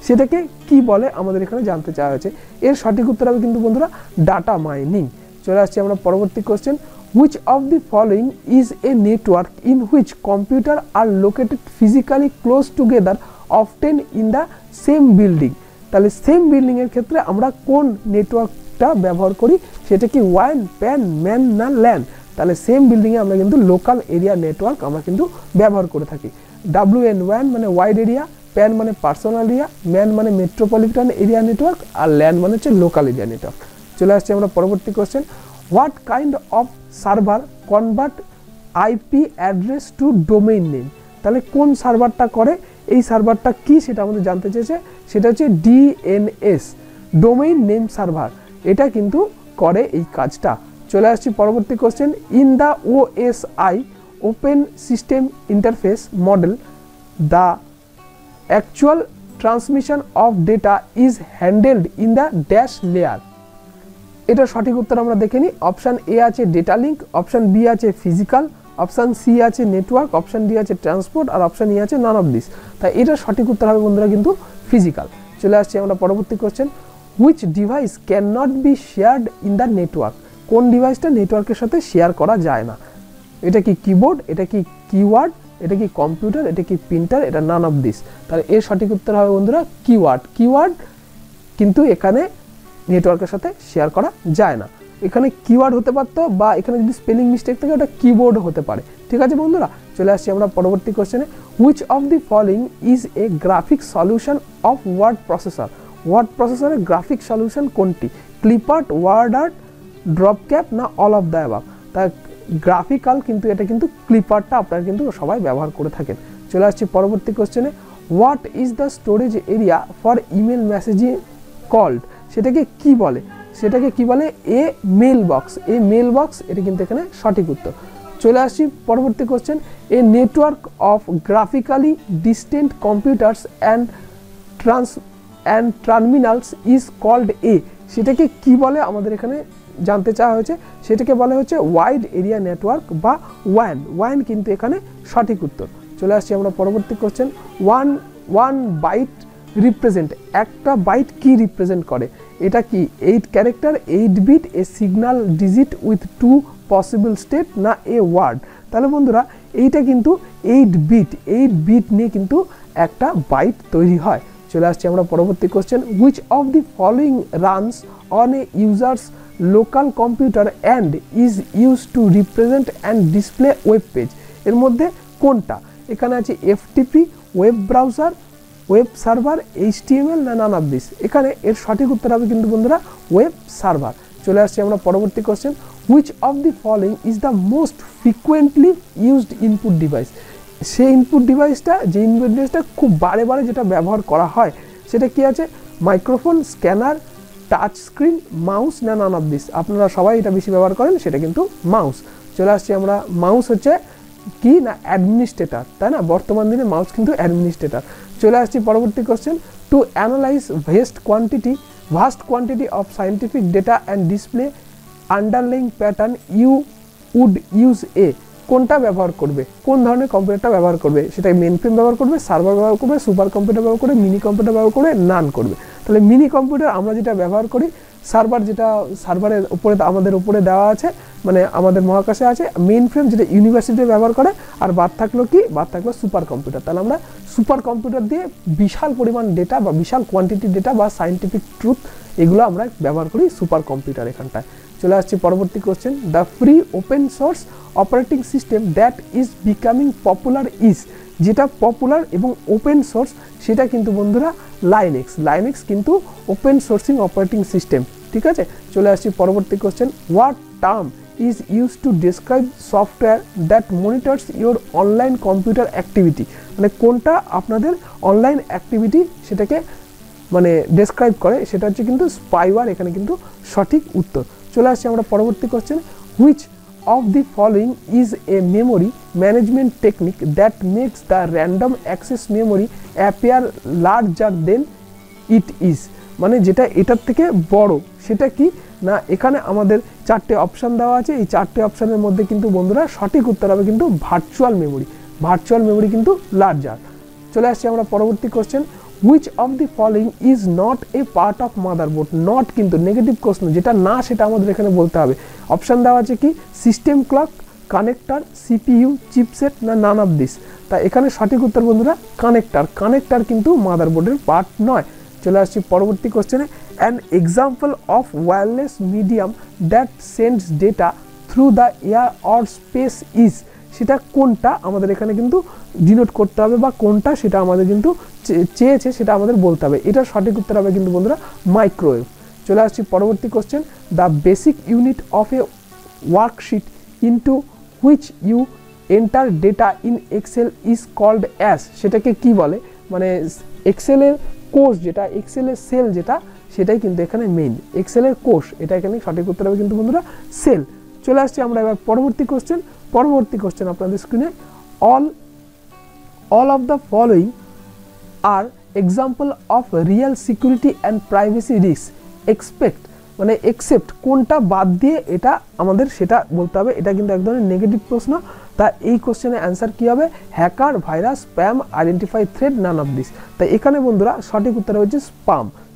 সেটাকে কি বলে আমাদের এখানে জানতে চাওয়া হয়েছে। এর সঠিক উত্তর হবে কিন্তু বন্ধুরা ডাটা মাইনিং। চলে আসছি আমরা পরবর্তী question, which of the following is a network in which computers are located physically close together often in the same building। তাহলে সেম বিল্ডিং এর ক্ষেত্রে আমরা কোন নেটওয়ার্কটা ব্যবহার করি, সেটা কি WAN, PAN, MAN না LAN। তাহলে সেম বিল্ডিং এ আমরা কিন্তু লোকাল এরিয়া নেটওয়ার্ক আমরা কিন্তু ব্যবহার করে থাকি। WN WAN মানে ওয়াইড এরিয়া, PAN মানে পার্সোনাল এরিয়া, MAN মানে মেট্রোপলিটন এরিয়া নেটওয়ার্ক, আর LAN মানে হচ্ছে লোকাল এরিয়া নেটওয়ার্ক। চলে আসছি আমরা পরবর্তী question, what kind of server convert IP address to domain name। তাহলে কোন সার্ভারটা করে, এই সার্ভারটা কি সেটা আমাদের জানতে চেয়েছে, সেটা হচ্ছে DNS ডোমেইন নেম সার্ভার, এটা কিন্তু করে এই কাজটা। চলে আসছি পরবর্তী question, in the OSI open system interface model the actual transmission of data is handled in the dash layer. এটা সঠিক উত্তর আমরা দেখে নিই, অপশান A আছে ডেটা লিঙ্ক, অপশান B আছে ফিজিক্যাল, অপশান C আছে নেটওয়ার্ক, অপশান D আছে ট্রান্সপোর্ট, আর অপশান E আছে নান অফ দিস। তাই এটা সঠিক উত্তর হবে বন্ধুরা কিন্তু ফিজিক্যাল। চলে আসছি আমরা পরবর্তী question, which device can not be shared in the network, কোন ডিভাইসটা নেটওয়ার্কের সাথে শেয়ার করা যায় না। এটা কি কিবোর্ড, এটা কি কিওয়ার্ড, এটা কি কম্পিউটার, এটা কি প্রিন্টার, এটা নান অফ দিস। তাহলে এর সঠিক উত্তর হবে বন্ধুরা কিওয়ার্ড। কিওয়ার্ড কিন্তু এখানে নেটওয়ার্কের সাথে শেয়ার করা যায় না, এখানে কিওয়ার্ড হতে পারতো, বা এখানে যদি স্পেলিং মিস্টেক থাকে ওটা কিবোর্ড হতে পারে। ঠিক আছে বন্ধুরা, চলে আসছি আমরা পরবর্তী কোশ্চেনে, which of the following is a graphic solution of word processor, word প্রসেসরের গ্রাফিক সলিউশন কোনটি, clip art, word art, drop cap না অল অফ দ্য অ্যাবাভ। তা গ্রাফিক্যাল কিন্তু এটা কিন্তু ক্লিপার্টটা আপনারা কিন্তু সবাই ব্যবহার করে থাকেন। চলে আসছি পরবর্তী কোশ্চেনে, what is the storage area for email messaging called, সেটাকে কি বলে, এ মেল বক্স, এটা কিন্তু এখানে সঠিক উত্তর। চলে আসছি পরবর্তী question, a network of graphically distant computers and terminals is called a, সেটাকে কি বলে আমাদের এখানে जानते चाओ सेटाके बला होच्छे वाइड एरिया नेटवर्क बा WAN। WAN किन्तु एखाने सठिक उत्तर। चले आसछि आमरा परवर्ती क्वेश्चन। वन बाइट रिप्रेजेंट एक बाइट की रिप्रेजेंट करे एटा कि 8 character 8 bit a signal digit with 2 possible state ना ए वार्ड। ताहले बंधुरा एटा किन्तु 8 बिट निये किन्तु एक बाइट तैरी हय। चले आसछि आमरा परवर्ती question. Which of the following runs on a user's local computer and is use to represent and display web page. एर मध्य कोनटा एखाने आछे FTP web browser web server HTML ना नान अफ दिस। एखाने एर सठिक उत्तर होबे किन्तु बंधुरा वेब सार्वर। चले आसछि आमरा परवर्ती question. Which of the following is the most frequently used input device. से इनपुट डिवाइसटा जे इनपुट डिवाइसटा खूब बारे बारे जेटा व्यवहार करा हय सेटा कि आछे माइक्रोफोन स्कैनार टाच स्क्रीन माउस ना नान अफ दिस। आपनारा सबाई एटा बेशी व्यवहार करेन सेटा किन्तु माउस। चले आसछि आमरा माउस होच्छे कि ना एडमिनिस्ट्रेटर ताई ना बर्तमान दिने माउस किन्तु एडमिनिस्ट्रेटर। चले आसछि परवर्ती question. To analyze vast quantity of scientific data and display underlying pattern you would use a. कोनटा व्यवहार करबे कोन धरनेर कम्पिउटार व्यवहार करबे सेटा मेनफ्रेम व्यवहार करबे सार्वर व्यवहार करबे सुपार कम्पिउटार व्यवहार करबे मिनि कम्पिउटार व्यवहार करबे नान करबे। ताहले मिनि कम्पिउटार आमरा जेटा व्यवहार करी सार्वर जेटा सार्वरेर उपरे आमादेर उपरे देवा आछे माने आमादेर महाकाशे आछे। मेनफ्रेम जेटा इउनिभार्सिटी व्यवहार करे आर बाद थाकलो सुपार कम्पिउटार। ताहले आमरा सुपार कम्पिउटार दिये विशाल परिमाण डेटा बा विशाल क्वांटिटी डेटा बा साइंटिफिक ट्रुथ एगुलो आमरा व्यवहार करी सुपार कम्पिउटार एखानटाय। चले आसछि परवर्ती question. The free open source operating system that is becoming popular is. जेटा पपुलर एवं ओपेन सोर्स सेटा किन्तु बंधुरा लाइनेक्स किन्तु ओपेन सोर्सिंग ऑपरेटिंग सिस्टेम। ठीक है। चले आसछि परवर्ती question. What term is use to describe software that monitors your online computer activity. माने कोनटा आपनादेर ऑनलाइन एक्टिविटी सेटाके माने डिस्क्राइब करे सेटा हच्छे किन्तु स्पाइवार। एखाने किन्तु सठिक उत्तर। चले आसछि आमरा परवर्ती question. Which of the following is a memory management technique that makes the random access memory appear larger than it is। মানে যেটা এটার থেকে বড় সেটা কি না এখানে আমাদের চারটি অপশন দেওয়া আছে। এই চারটি অপশনের মধ্যে কিন্তু বন্ধুরা সঠিক উত্তর হবে কিন্তু ভার্চুয়াল মেমোরি কিন্তু লার্জার। চলে আসছি আমরা পরবর্তী question. which of the following is not a part of motherboard। not किन्तु नेगेटिव प्रश्न जेटा ना सेटा आमादेर एखाने बोलते हबे। अपशन देवा आछे कि system clock connector CPU chipset ना नान अफ दिस। ता एखाने सठिक उत्तर बंधुरा कानेक्टर किन्तु मदरबोर्डेर पार्ट नय। चले आसछि परवर्ती क्वेश्चने। an example of wireless medium that sends data through the air or space is। সেটা কোনটা আমাদের এখানে কিন্তু ডিনোট করতে হবে বা কোনটা সেটা আমাদের কিন্তু চেয়েছে সেটা আমাদের বলতে হবে। এটা সঠিক উত্তর হবে কিন্তু বন্ধুরা মাইক্রোওয়েভ। চলে আসছি পরবর্তী question. The basic unit of a worksheet into which you enter data in Excel is called as. সেটাকে কি বলে মানে এক্সেলের কোষ যেটা এক্সেলের সেল যেটা সেটাই কিন্তু এখানে মেইন এক্সেলের কোষ। এটা এখানে সঠিক উত্তর হবে কিন্তু বন্ধুরা সেল। চলে আসছি আমরা এবার পরবর্তী क्वेश्चन আপনাদের স্ক্রিনে। All of the following are example of real security and privacy risk expect. মানে এক্সেপ্ট কোনটা বাদ দিয়ে এটা আমাদের সেটা বলতে হবে। এটা কিন্তু এক ধরনের নেগেটিভ প্রশ্ন। তা এই কোশ্চেনের অ্যান্সার কী হবে hacker virus spam identify thread none of this. তাই এখানে বন্ধুরা সঠিক উত্তর হচ্ছে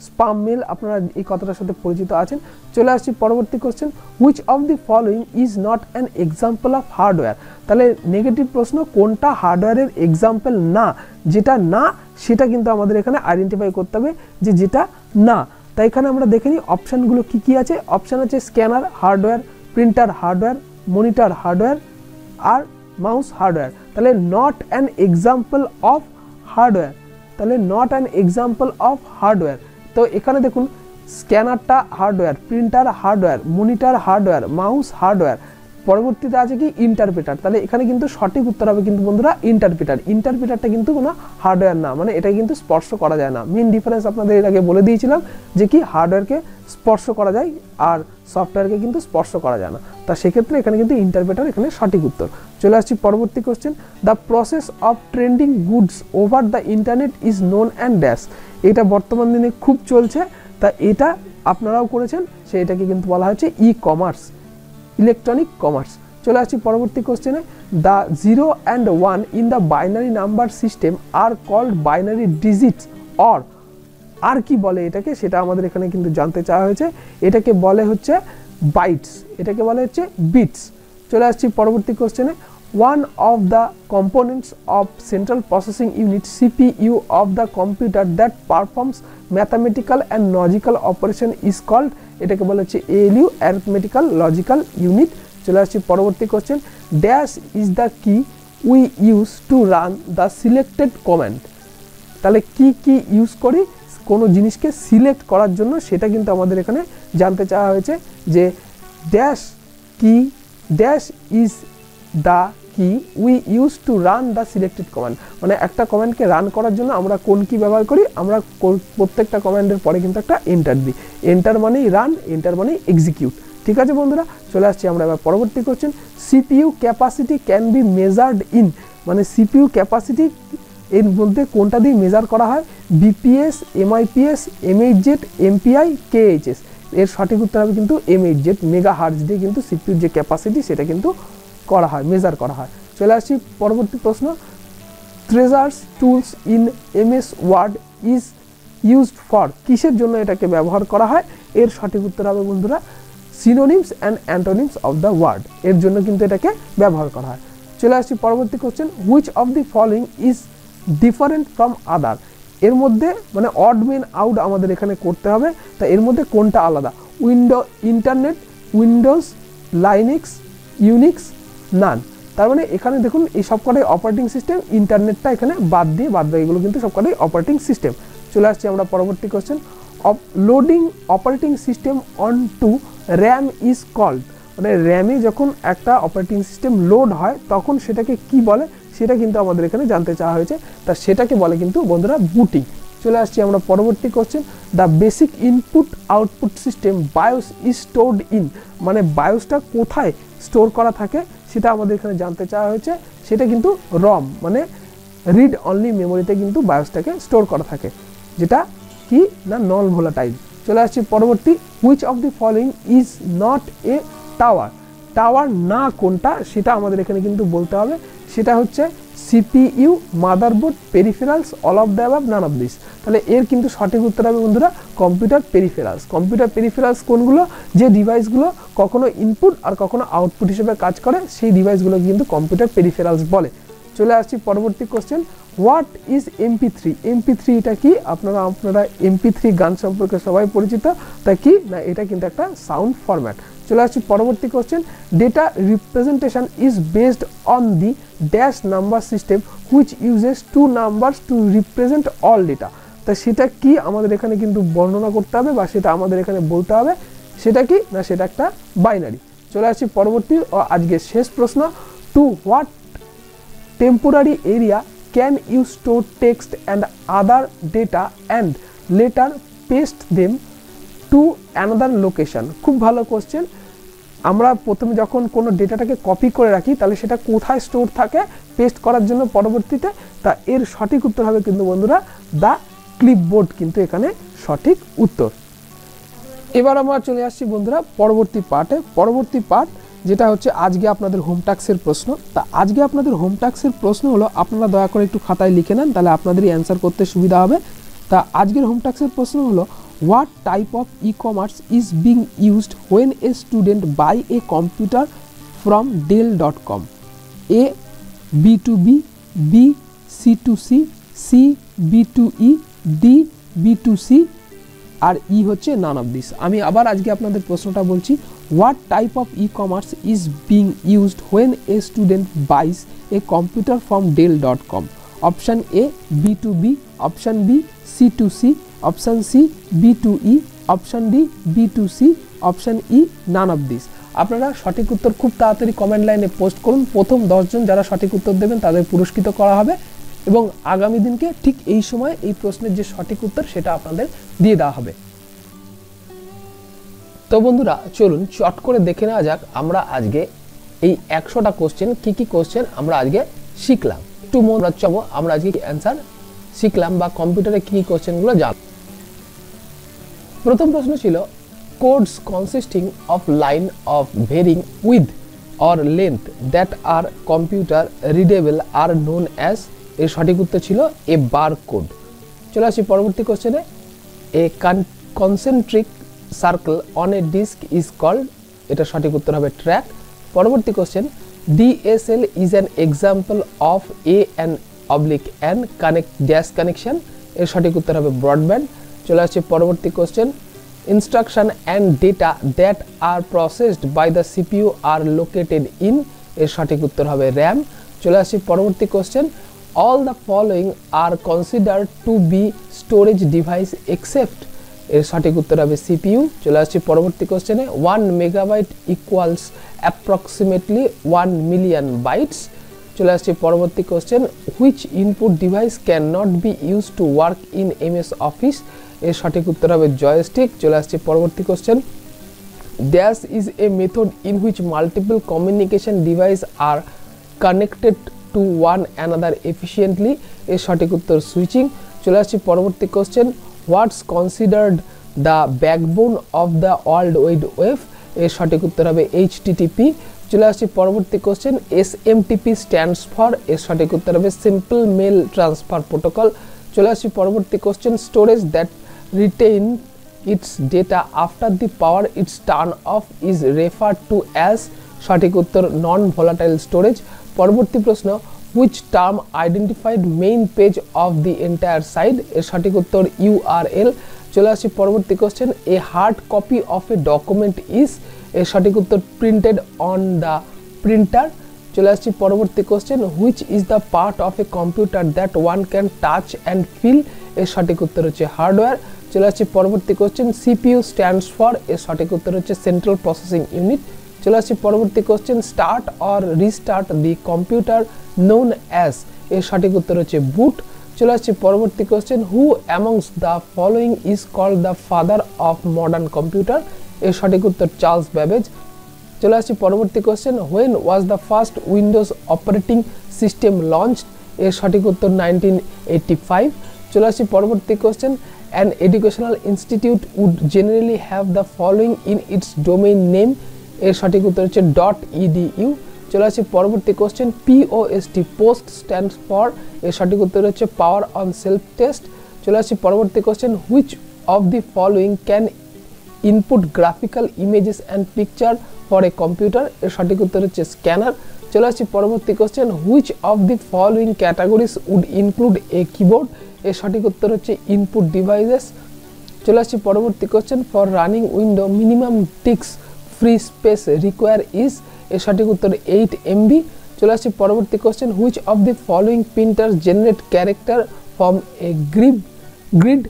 স্পাম মেল। আপনারা এই কথাটার সাথে পরিচিত আছেন। চলে আসছি পরবর্তী question. Which of the following is not an example of hardware. তাহলে নেগেটিভ প্রশ্ন কোনটা হার্ডওয়্যারের এক্সাম্পল না যেটা না সেটা কিন্তু আমাদের এখানে আইডেন্টিফাই করতে হবে যে যেটা না। তাই এখানে আমরা দেখে নিই অপশানগুলো কী কী আছে। অপশান আছে scanner hardware printer hardware monitor hardware আর মাউস হার্ডওয়্যার। তাহলে not an example of hardware তো এখানে দেখুন স্ক্যানারটা hardware printer hardware monitor hardware mouse hardware. পরবর্তীতে আছে কি ইন্টারপ্রেটার। তাহলে এখানে কিন্তু সঠিক উত্তর হবে কিন্তু বন্ধুরা ইন্টারপ্রেটারটা কিন্তু কোনো হার্ডওয়্যার না। মানে এটা কিন্তু স্পর্শ করা যায় না। মেইন ডিফারেন্স আপনাদের এর আগে বলে দিয়েছিলাম যে কি হার্ডওয়্যারকে স্পর্শ করা যায় আর সফটওয়্যারকে কিন্তু স্পর্শ করা যায় না। তা সেক্ষেত্রে এখানে কিন্তু ইন্টারপ্রেটার এখানে সঠিক উত্তর। চলে আসছি পরবর্তী question. The process of trending goods over the internet is known and dash. এটা বর্তমান দিনে খুব চলছে। তা এটা আপনারাও করেছেন সেটাকে কিন্তু বলা হচ্ছে ই কমার্স, ইলেকট্রনিক কমার্স। চলে আসছি পরবর্তী কোশ্চেনে। The 0 and 1 in the binary number system are called binary digits or, আর কি বলে এটাকে সেটা আমাদের এখানে কিন্তু জানতে চাওয়া হয়েছে। এটাকে বলে হচ্ছে বাইটস, এটাকে বলে হচ্ছে বিটস। চলে আসছি পরবর্তী কোশ্চেনে। One of the components of central processing unit CPU of the computer that performs mathematical and logical operation is called, এটাকে বলা হচ্ছে ALU, arithmetical logical unit। চলে আসছি পরবর্তী question. Dash is the key we use to run the selected command, তাহলে কি কি use করি কোনো জিনিসকে সিলেক্ট করার জন্য সেটা কিন্তু আমাদের এখানে জানতে চাওয়া হয়েছে যে ড্যাশ কি, dash is the key we use to run the selected command, মানে একটা কমান্ডকে রান করার জন্য আমরা কোন কি ব্যবহার করি। আমরা প্রত্যেকটা কমান্ডের পরে কিন্তু একটা এন্টার দিই, এন্টার মানেই রান, এন্টার মানেই এক্সিকিউট। ঠিক আছে বন্ধুরা, চলে আসছি আমরা এবার পরবর্তী question. CPU capacity can be measured in, মানে সিপিইউ ক্যাপাসিটি এর মধ্যে কোনটা দিয়ে মেজার করা হয়? BPS, MIPS, MHZ, MPI, KHS. এর সঠিক উত্তর হবে কিন্তু এমএইচজেড, মেগাহার্জ দিয়ে কিন্তু সিপিইউর যে ক্যাপাসিটি সেটা কিন্তু করা হয়, মেজার করা হয়। চলে আসছি পরবর্তী প্রশ্ন। Treasures tools in MS Word is used for, কিসের জন্য এটাকে ব্যবহার করা হয়? এর সঠিক উত্তর হবে বন্ধুরা synonyms and antonyms of the word, এর জন্য কিন্তু এটাকে ব্যবহার করা হয়। চলে আসছি পরবর্তী question. Which of the following is different from other, এর মধ্যে মানে অড মেন আউট আমাদের এখানে করতে হবে, তা এর মধ্যে কোনটা আলাদা? Window, internet, Windows, Linux, Unix, none. তার মানে এখানে দেখুন এই সবকটাই অপারেটিং সিস্টেম, ইন্টারনেটটা এখানে বাদ দিয়ে বাদ দেয়, এগুলো কিন্তু সবকটাই অপারেটিং সিস্টেম। চলে আসছি আমরা পরবর্তী question. Loading operating system on to RAM is called, মানে র্যামে যখন একটা অপারেটিং সিস্টেম লোড হয় তখন সেটাকে কি বলে সেটা কিন্তু আমাদের এখানে জানতে চাওয়া হয়েছে, তা সেটাকে বলে কিন্তু বন্ধুরা বুটিং। চলে আসছি আমরা পরবর্তী question. The basic input output system BIOS is stored in, মানে বায়োসটা কোথায় স্টোর করা থাকে সেটা আমাদের এখানে জানতে চাওয়া হয়েছে। সেটা কিন্তু রম, মানে রিড অনলি মেমোরিতে কিন্তু বায়োসটাকে স্টোর করা থাকে, যেটা কি না নন ভোলাটাইল। চলে আসছি পরবর্তী। Which of the following is not a tower, tower না কোনটা সেটা আমাদের এখানে কিন্তু বলতে হবে। সেটা হচ্ছে CPU, motherboard, peripherals, all of the above, none of this. তাহলে এর কিন্তু সঠিক উত্তর হবে বন্ধুরা কম্পিউটার পেরিফেরালস। কম্পিউটার পেরিফেরালস কোনগুলো? যে ডিভাইসগুলো কখনো ইনপুট আর কখনো আউটপুট হিসেবে কাজ করে সেই ডিভাইসগুলোকে কিন্তু কম্পিউটার পেরিফেরালস বলে। চলে আসছি পরবর্তী question. What is MP3? MP3 এটা কি? আপনারা MP3 গান সম্পর্কে সবাই পরিচিত, তা কি না এটা কিন্তু একটা সাউন্ড ফরম্যাট। চলে আসছি পরবর্তী question. Data representation is based on the dash number system which uses two numbers to represent all data, তা সেটা কি আমাদের এখানে কিন্তু বর্ণনা করতে হবে বা সেটা আমাদের এখানে বলতে হবে। সেটা কি না সেটা একটা বাইনারি। চলে আসছি পরবর্তী ও আজকের শেষ প্রশ্ন। To what temporary area can you store text and other data and later paste them to another location? খুব ভালো কোশ্চেন। আমরা প্রথমে যখন কোনো ডেটাটাকে কপি করে রাখি তাহলে সেটা কোথায় স্টোর থাকে পেস্ট করার জন্য পরবর্তীতে, তা এর সঠিক উত্তর হবে কিন্তু বন্ধুরা দ্য ক্লিপবোর্ড, কিন্তু এখানে সঠিক উত্তর। এবার আমরা চলে আসছি বন্ধুরা পরবর্তী পার্টে। পরবর্তী পার্ট যেটা হচ্ছে আজকে আপনাদের হোম টাস্কের প্রশ্ন। তা আজকে আপনাদের হোম টাস্কের প্রশ্ন হলো, আপনারা দয়া করে একটু খাতায় লিখে নেন তাহলে আপনাদেরই অ্যান্সার করতে সুবিধা হবে। তা আজকের হোম টাস্কের প্রশ্ন হলো what type of e commerce is being used when a student buy a computer from dell.com? A, B2B, B, C2C, C, B2E, D, B2C, আর ই হচ্ছে নান অফ দিস। আমি আবার আজকে আপনাদের প্রশ্নটা বলছি। What type of e-commerce is being used when a student buys a computer from Dell.com? Option A, B2B, option B, C2C, option C, B2E, option D, B2C, option E, none of these. আপনারা সঠিক উত্তর খুব তাড়াতাড়ি comment লাইনে post করুন। প্রথম 10 জন যারা সঠিক উত্তর দেবেন তাদের পুরস্কৃত করা হবে এবং আগামী দিনকে ঠিক এই সময় এই প্রশ্নের যে সঠিক উত্তর সেটা আপনাদের দিয়ে দেওয়া হবে। তো বন্ধুরা চলুন চট করে দেখে নেওয়া যাক আমরা আজকে এই 100টা কোশ্চেন, কী কী কোশ্চেন আমরা আজকে শিখলাম। একটু মন রাখবো আমরা আজকে অ্যান্সার শিখলাম বা কম্পিউটারে কী কী কোশ্চেনগুলো জানলাম। প্রথম প্রশ্ন ছিল codes consisting of line of varying width or length that are computer readable are known as এর সঠিক উত্তর ছিল a barcode। চলে আসি পরবর্তী কোশ্চেনে, a concentric circle on a disc is called, এটা সঠিক উত্তর হবে track। পরবর্তী question, DSL is an example of A/N connect dash connection, এর সঠিক উত্তর হবে ব্রডব্যান্ড। চলে আসি পরবর্তী question, instruction and data that are processed by the CPU are located in, এর সঠিক উত্তর হবে RAM। চলে আসি পরবর্তী question, all the following are considered to be storage device except, এর সঠিক উত্তর হবে CPU। চলে আসি পরবর্তী কোশ্চেনে, 1 megabyte equals approximately 1 million bytes। চলে আসি পরবর্তী question, which input device cannot be used to work in MS Office, এর সঠিক উত্তর হবে জয়স্টিক। চলে আসছে পরবর্তী question, dash is a method in which multiple communication device are connected to one another efficiently, এর সঠিক উত্তর সুইচিং। চলে আসছে পরবর্তী question, what's considered the backbone of the world wide web, এর সঠিক উত্তর হবে HTTP। চলে আসছে পরবর্তী কোশ্চেন, SMTP stands for, এর সঠিক উত্তর হবে simple mail transfer protocol। চলে আসছে পরবর্তী question, storage that retain its data after the power is turned off is referred to as, সঠিক উত্তর নন ভোলাটাইল স্টোরেজ। পরবর্তী প্রশ্ন, which term identified main page of the entire site, এর সঠিক উত্তর URL। চলে আসি পরবর্তী question, a hard copy of a document is, এর সঠিক উত্তর printed on the printer। চলে আসি পরবর্তী question, which is the part of a computer that one can touch and feel, এর সঠিক উত্তর হচ্ছে হার্ডওয়্যার। চলে আসছি পরবর্তী কোশ্চেন, CPU stands for, এর সঠিক উত্তর হচ্ছে সেন্ট্রাল প্রসেসিং ইউনিট। চলে আসছি পরবর্তী question, start or restart the computer known as, এর সঠিক উত্তর হচ্ছে বুট। চলে আসছি পরবর্তী question, who amongst the following is called the father of modern computer, এর সঠিক উত্তর চার্লস ব্যাবেজ। চলে আসছি পরবর্তী question, when was the first Windows operating system launched, এর সঠিক উত্তর 1985। চলে আসছি পরবর্তী question, an educational institute would generally have the following in its domain name, এর সঠিক উত্তর হচ্ছে .edu। চলে আসি পরবর্তী question, POST post stands for, এর সঠিক উত্তর হচ্ছে power on self test। চলে আসি পরবর্তী question, which of the following can input graphical images and picture for a computer, এর সঠিক উত্তর হচ্ছে scanner। চলে আসি পরবর্তী question, which of the following categories would include a keyboard, এর সঠিক উত্তর হচ্ছে ইনপুট ডিভাইসেস। চলে আসছি পরবর্তী question, for running window minimum টিক্স ফ্রি স্পেস রিকোয়ার ইজ, এর সঠিক উত্তর 8 MB। চলে আসছি পরবর্তী question, which of the following printer generate character from a grid,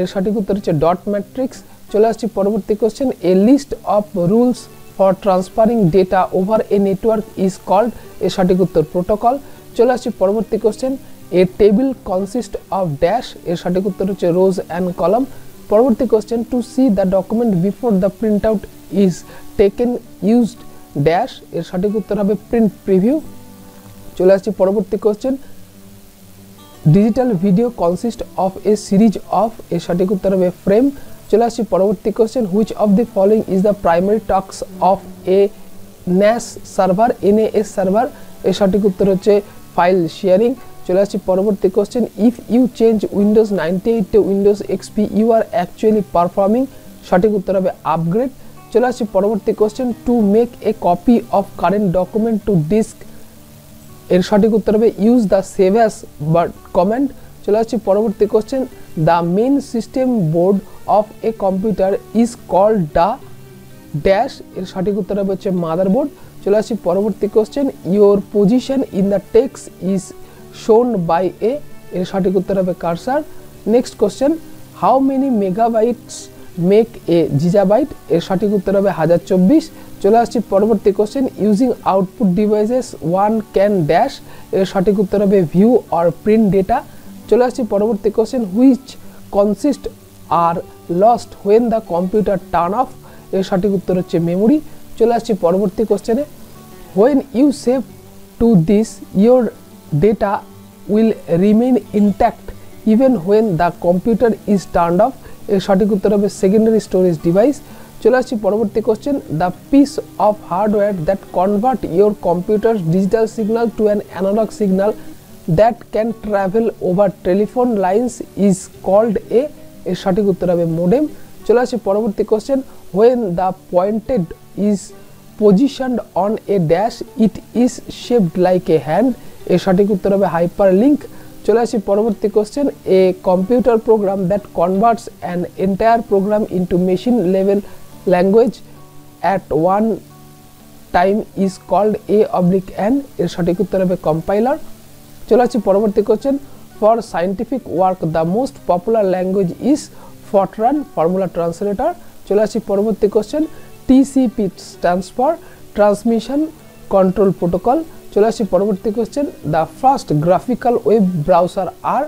এর সঠিক উত্তর হচ্ছে ডট ম্যাট্রিক্স। চলে আসছি পরবর্তী question, a list of rules for transferring data over a network is called, এর সঠিক উত্তর প্রোটোকল। চলে আসছি পরবর্তী question, a table consists of dash, এর সঠিক উত্তর হচ্ছে রোজ অ্যান্ড কলাম। পরবর্তী question, to see the document before the print out is taken used dash, এর সঠিক উত্তর হবে প্রিন্ট প্রিভিউ। চলে আসছি পরবর্তী question, digital video consist of a series of, এর সঠিক উত্তর হবে ফ্রেম। চলে আসছি পরবর্তী question, which of the following is the primary task of a NAS server, NAS server, এর সঠিক উত্তর হচ্ছে ফাইল শেয়ারিং। চলে আসছি পরবর্তী question, if you change Windows 98 to Windows XP you are actually performing, সঠিক উত্তর হবে আপগ্রেড। চলে আসছি পরবর্তী question, to make a copy of current document to disk, এর সঠিক উত্তর হবে use the save as but command. চলে আসছি পরবর্তী question, the main system board of a computer is called the dash, এর সঠিক উত্তর হবে হচ্ছে মাদারবোর্ড। চলে আসছি পরবর্তী question, your position in the text is shown by a, এর সঠিক উত্তর হবে cursor. Next question, how many megabytes make a gigabyte, এর সঠিক উত্তর হবে 1024। চলে আসছি পরবর্তী question, using output devices one can dash, এর সঠিক উত্তর হবে ভিউ অর প্রিন্ট ডেটা। চলে আসছি পরবর্তী question, which consist are lost when the computer turn off, এর সঠিক উত্তর হচ্ছে মেমোরি। চলে আসছি পরবর্তী কোশ্চেনে, when you save to this your data will remain intact even when the computer is turned off, সঠিক উত্তর হবে সেকেন্ডারি স্টোরেজ ডিভাইস। চলে আসছি পরবর্তী question, the piece of hardware that convert your computer digital signal to an analog signal that can travel over telephone lines is called a, এর সঠিক উত্তর হবে মোডেম। চলে আসছি পরবর্তী question, when the pointed is positioned on a dash it is shaped like a hand, এর সঠিক উত্তর হবে হাইপার লিঙ্ক। চলে আসি পরবর্তী question, a computer program that converts an entire program into machine level language at one time is called a oblique an, এর সঠিক উত্তর হবে কম্পাইলার। চলে আসি পরবর্তী question, for scientific work the most popular language is Fortran, formula translator. চলে আসি পরবর্তী question, TCP stands for transmission control protocol. চলে আসি পরবর্তী question, the first graphical web browser are,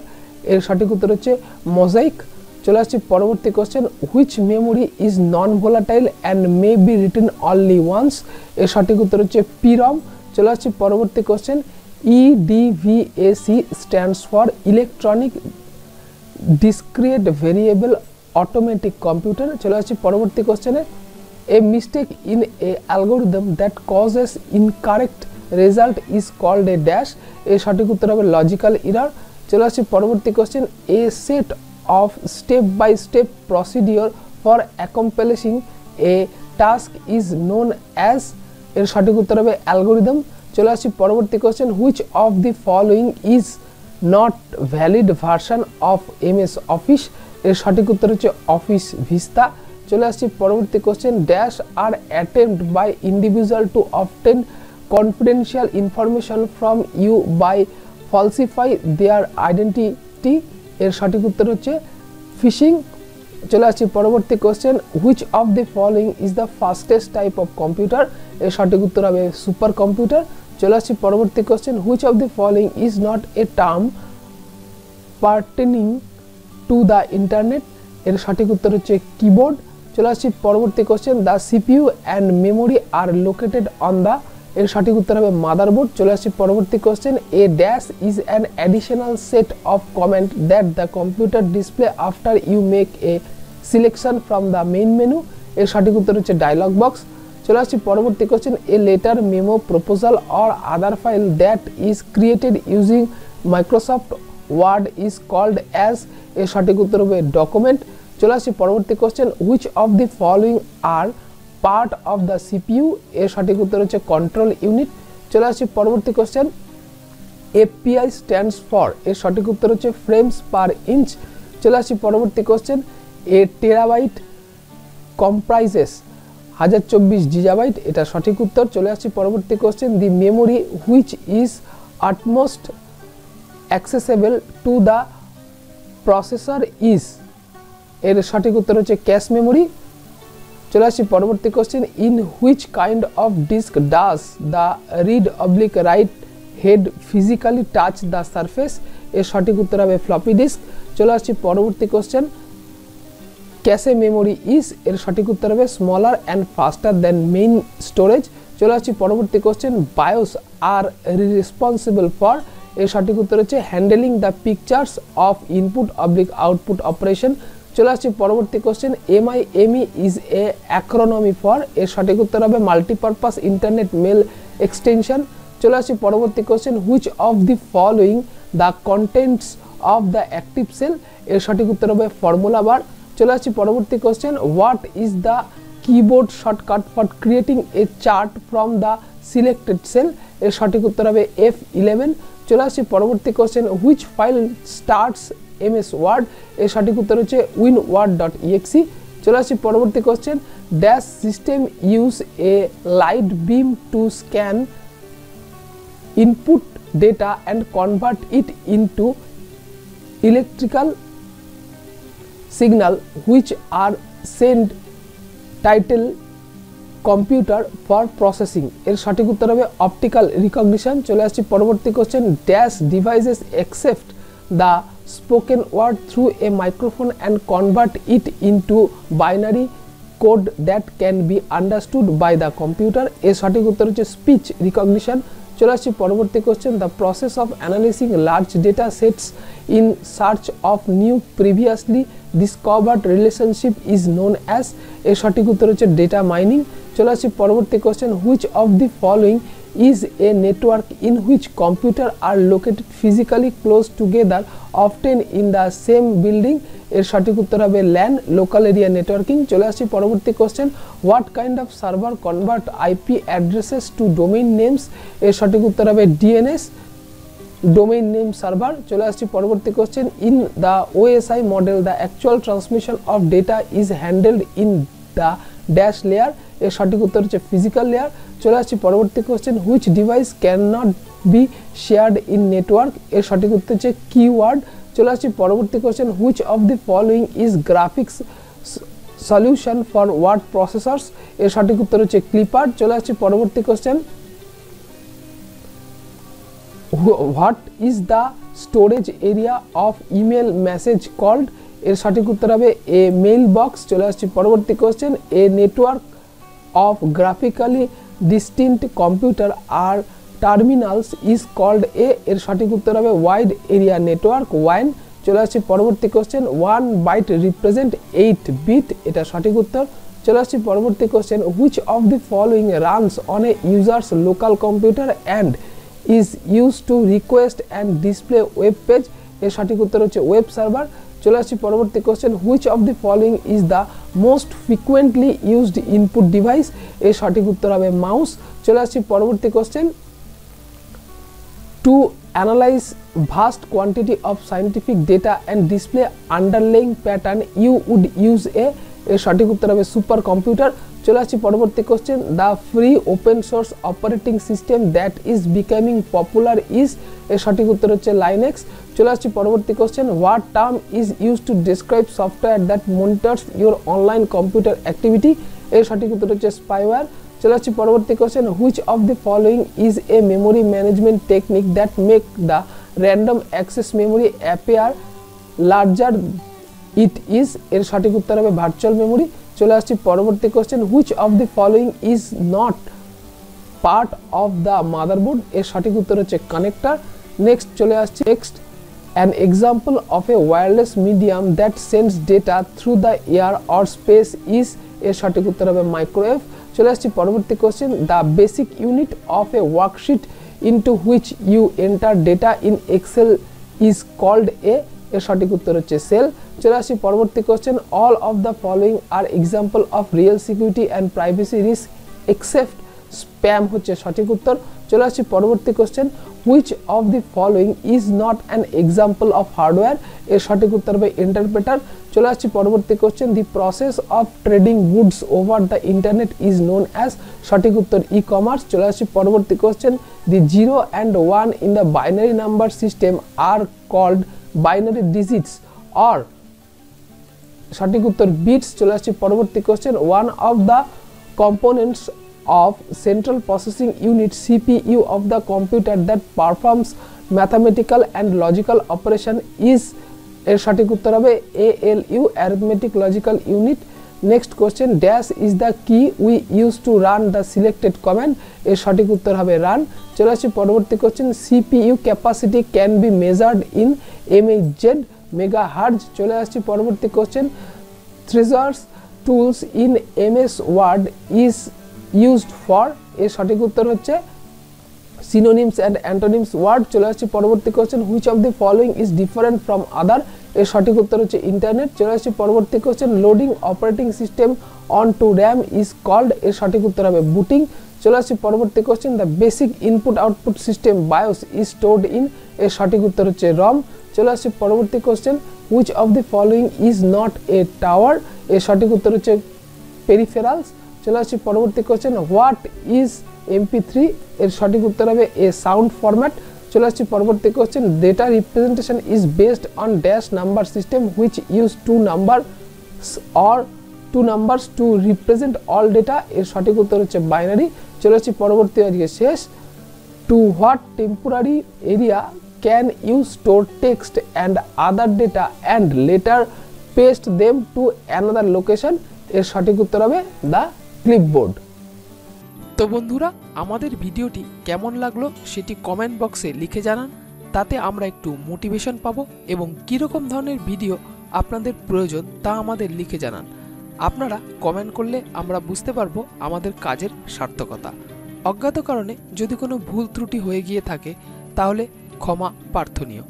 এর সঠিক উত্তর হচ্ছে মোজাইক। চলে আসছি পরবর্তী question, which memory is non volatile and may be written only once, এর সঠিক উত্তর হচ্ছে পিরম। চলে আসছি পরবর্তী question, EDVAC stands for electronic discrete variable automatic computer. চলে আসছি পরবর্তী কোশ্চেনে, a mistake in a algorithm that causes incorrect result is called a dash, এর সঠিক উত্তর হবে লজিক্যাল ইরার। চলে আসছি পরবর্তী question, a set of step by step procedure for accomplishing a task is known as, এর সঠিক উত্তর হবে অ্যালগোরিদম। চলে আসছি পরবর্তী question, which of the following is not valid version of MS office, এর সঠিক উত্তর হচ্ছে অফিস ভিস্তা। চলে আসছি পরবর্তী question, dash are attempt by individual to obtain confidential information from you by falsify their identity, এর সঠিক উত্তর হচ্ছে ফিশিং। চলে আসছি পরবর্তী question, which of the following is the fastest type of computer, এর সঠিক উত্তর হবে সুপার কম্পিউটার। চলে আসছি পরবর্তী question, which of the following is not a term pertaining to the internet, এর সঠিক উত্তর হচ্ছে কিবোর্ড। চলে আসছি পরবর্তী question, the CPU and memory are located on the, এর সঠিক উত্তর হবে মাদারবোর্ড। চলে আসছি পরবর্তী question, a dash is an additional set of command that the computer display after you make a selection from the main menu, এর সঠিক উত্তর হচ্ছে ডায়লগ বক্স। চলে আসছি পরবর্তী question, a letter memo proposal or other file that is created using Microsoft Word is called as, এর সঠিক উত্তর হবে ডকুমেন্ট। চলে আসছি পরবর্তী question, which of the following are part of the CPU, এর সঠিক উত্তর হচ্ছে কন্ট্রোল ইউনিট। চলে আসছি পরবর্তী কোশ্চেন, এফপিআই স্ট্যান্ডস ফর, এর সঠিক উত্তর হচ্ছে ফ্রেমস পার ইঞ্চ। চলে আসছি পরবর্তী question, a terabyte comprises 1024 gigabyte, এটা সঠিক উত্তর। চলে আসছি পরবর্তী question, the memory which is utmost accessible to the processor is, এর সঠিক উত্তর হচ্ছে ক্যাশ মেমোরি। চলে আসছি পরবর্তী question, in which kind of disk does the read oblique write head physically touch the surface, এর সঠিক উত্তর হবে ফ্লপি ডিস্ক। চলে আসছি পরবর্তী কোশ্চেন, ক্যাশে মেমোরি ইজ, এর সঠিক উত্তর হবে smaller and faster than main storage. চলে আসছি পরবর্তী question, BIOS are responsible for, এর সঠিক উত্তর হচ্ছে handling the pictures of input oblique output operation. চলে আসছি পরবর্তী question, MIME is a acronym for, এর সঠিক উত্তর হবে মাল্টিপারপাস ইন্টারনেট মেল এক্সটেনশন। চলে আসছি পরবর্তী question, which of the following the contents of the active cell, এর সঠিক উত্তর হবে ফর্মুলা বার। চলে আসছি পরবর্তী question, what is the keyboard shortcut for creating a chart from the selected cell, এর সঠিক উত্তর হবে F11। চলে আসছি পরবর্তী question, which file starts MS Word, এর সঠিক উত্তর হচ্ছে winword.exe। চলে আসছি পরবর্তী question, dash system use a light beam to scan input data and convert it into electrical signal which are send title computer for processing, এর সঠিক উত্তর হবে অপটিক্যাল রিকগনিশন। চলে আসছি পরবর্তী question, dash devices accept the spoken word through a microphone and convert it into binary code that can be understood by the computer, এর সঠিক উত্তর হচ্ছে স্পিচ রিকগনিশন। चले आसि परवर्ती question. The process of analysing large data sets in search of new previously discovered relationship is known as. एर सठिक उत्तर होच्छे डेटा माइनिंग। चले आसि परवर्ती question. Which of the following is a network in which computer are located physically close together often in the same building। एर सठिक उत्तर है LAN local area networking। चले आसि परवर्ती question. what kind of server convert IP addresses to domain names। एर सठिक उत्तर है DNS domain name server। चले आसि परवर्ती question. in the OSI model the actual transmission of data is handled in the dash layer। एर सठिक उत्तर है फिजिकल लेयर। चले आसि परवर्ती question. Which device can not be shared in network. एर सठिक उत्तर है कीवर्ड। चले आसि परवर्ती question. Which of the following is graphics solution for word processors. एर सठिक उत्तर है क्लिपार्ड। चले आसि परवर्ती question. What is the storage area of email message called. एर सठिक उत्तर है ए मेल बक्स। चले आसि परवर्ती question. A network of graphically distinct computer or terminals is called a। एर सठिक उत्तर है वाइड एरिया नेटवर्क WAN। चले आसि परवर्ती क्वेश्चन। 1 byte represent 8 bit। এটা সঠিক উত্তর। চলে আসি পরবর্তী question. which of the following runs on a user's local computer and is used to request and display web page। এর সঠিক উত্তর হচ্ছে web server। चले आसि परवर्ती question. Which of the following is the most frequently used input device. एर सठिक उत्तर है माउस। चले आसि परवर्ती question. To analyse vast quantity of scientific data and display underlying pattern you would use a. एर सठिक उत्तर है सुपार कम्पिউটার। चले आसि परवर्ती question. The free open source operating system that is becoming popular is. एर सठिक उत्तर होच्छे लाइनेक्स। चले आसि परवर्ती question. What term is used to describe software that monitors your online computer activity. एर सठिक उत्तर होच्छे स्पाइवेयर। चले आसि परवर्ती question. Which of the following is a memory management technique that make the random access memory appear larger it is. एर सठिक उत्तर है भार्चुअल मेमोरी। चले आसि परवर्ती question. Which of the following is not part of the motherboard. एर सठिक उत्तर होच्छे कनेक्टर। नेक्स्ट चले आसि next N example of a wireless medium that sends data through the air or space is. एर सठिक उत्तर है माइक्रोवेव। चले आसि परवर्ती question. The basic unit of a worksheet into which you enter data in Excel is called a. एर सठिक उत्तर होच्छे सेल। चले आसि परवर्ती question. All of the following are example of real security and privacy risk except spam होच्छे सठिक उत्तर। चले आसि परवर्ती question. Which of the following is not an example of hardware. एर सठिक उत्तर है इंटरप्रेटर। चले आसि परवर्ती question. The process of trading goods over the internet is known as. सठिक उत्तर ई कमार्स। चले आसि परवर्ती question. The zero and one in the binary number system are called binary digits और सठिक उत्तर बीट्स। चले आसि परवर्ती question. One of the components of central processing unit CPU of the computer that performs mathematical and logical operation is. एर सठिक उत्तर है ALU arithmetic logical unit. Next question. Dash is the key we use to run the selected command. एर सठिक उत्तर है run. चले आसि परवर्ती question. CPU capacity can be measured in MHz megahertz. चले आसि परवर्ती question. Thesaurus tools in MS Word is used for. एर सठिक उत्तर होच्छे सिनोनिम्स एंड एंटोनिम्स वर्ड। चले आसि परवर्ती question. Which of the following is different from other. एर सठिक उत्तर होच्छे इंटरनेट। चले आसि परवर्ती question. Loading operating system on to RAM is called. एर सठिक उत्तर है बुटिंग। चले आसि परवर्ती question. The basic input output system BIOS is stored in. एर सठिक उत्तर होच्छे रॉम। चले आसि परवर्ती question. Which of the following is not a tower. एर सठिक उत्तर होच्छे पेरिफेरल्स। चले आसि परवर्ती क्वेश्चन। What is MP3। एर सठिक उत्तर है ए साउंड फॉर्मेट। चले आसि परवर्ती question. Data representation is based on dash number system which use two numbers to represent all data. एर सठिक उत्तर होच्छे बाइनरी। चले आसि परवर्ती आजके शेष। To what temporary area can you store text and other data and later paste them to another location. एर सठिक उत्तर है द क्लिपबोर्ड। तो बंधुरा आमादेर भिडियोटी केमन लागलो सेटी कमेंट बक्से लिखे जानान, ताते आमरा एकटू मोटिवेशन पाबो एबं की रकम धरनेर भिडियो आपनादेर प्रयोजन ता आमादेर लिखे जानान। आपनारा कमेंट करले आमरा बुझते पारबो आमादेर काजेर सार्थकता। अज्ञात कारणे जदि कोनो भूल त्रुटि हये गिये थाके ताहले क्षमा प्रार्थनीय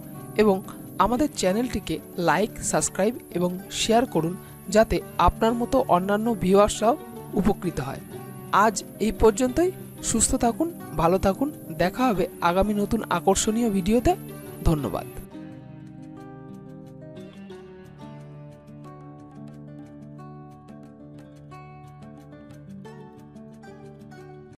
एबं आमादेर चैनलटिके लाइक सबस्क्राइब एबं शेयर करुन जाते आपनार मतो अन्यान्य भिउयार्सराও उपकृत हय। आज এই পর্যন্তই, সুস্থ থাকুন, ভালো থাকুন, দেখা হবে আগামী নতুন আকর্ষণীয় ভিডিওতে। ধন্যবাদ।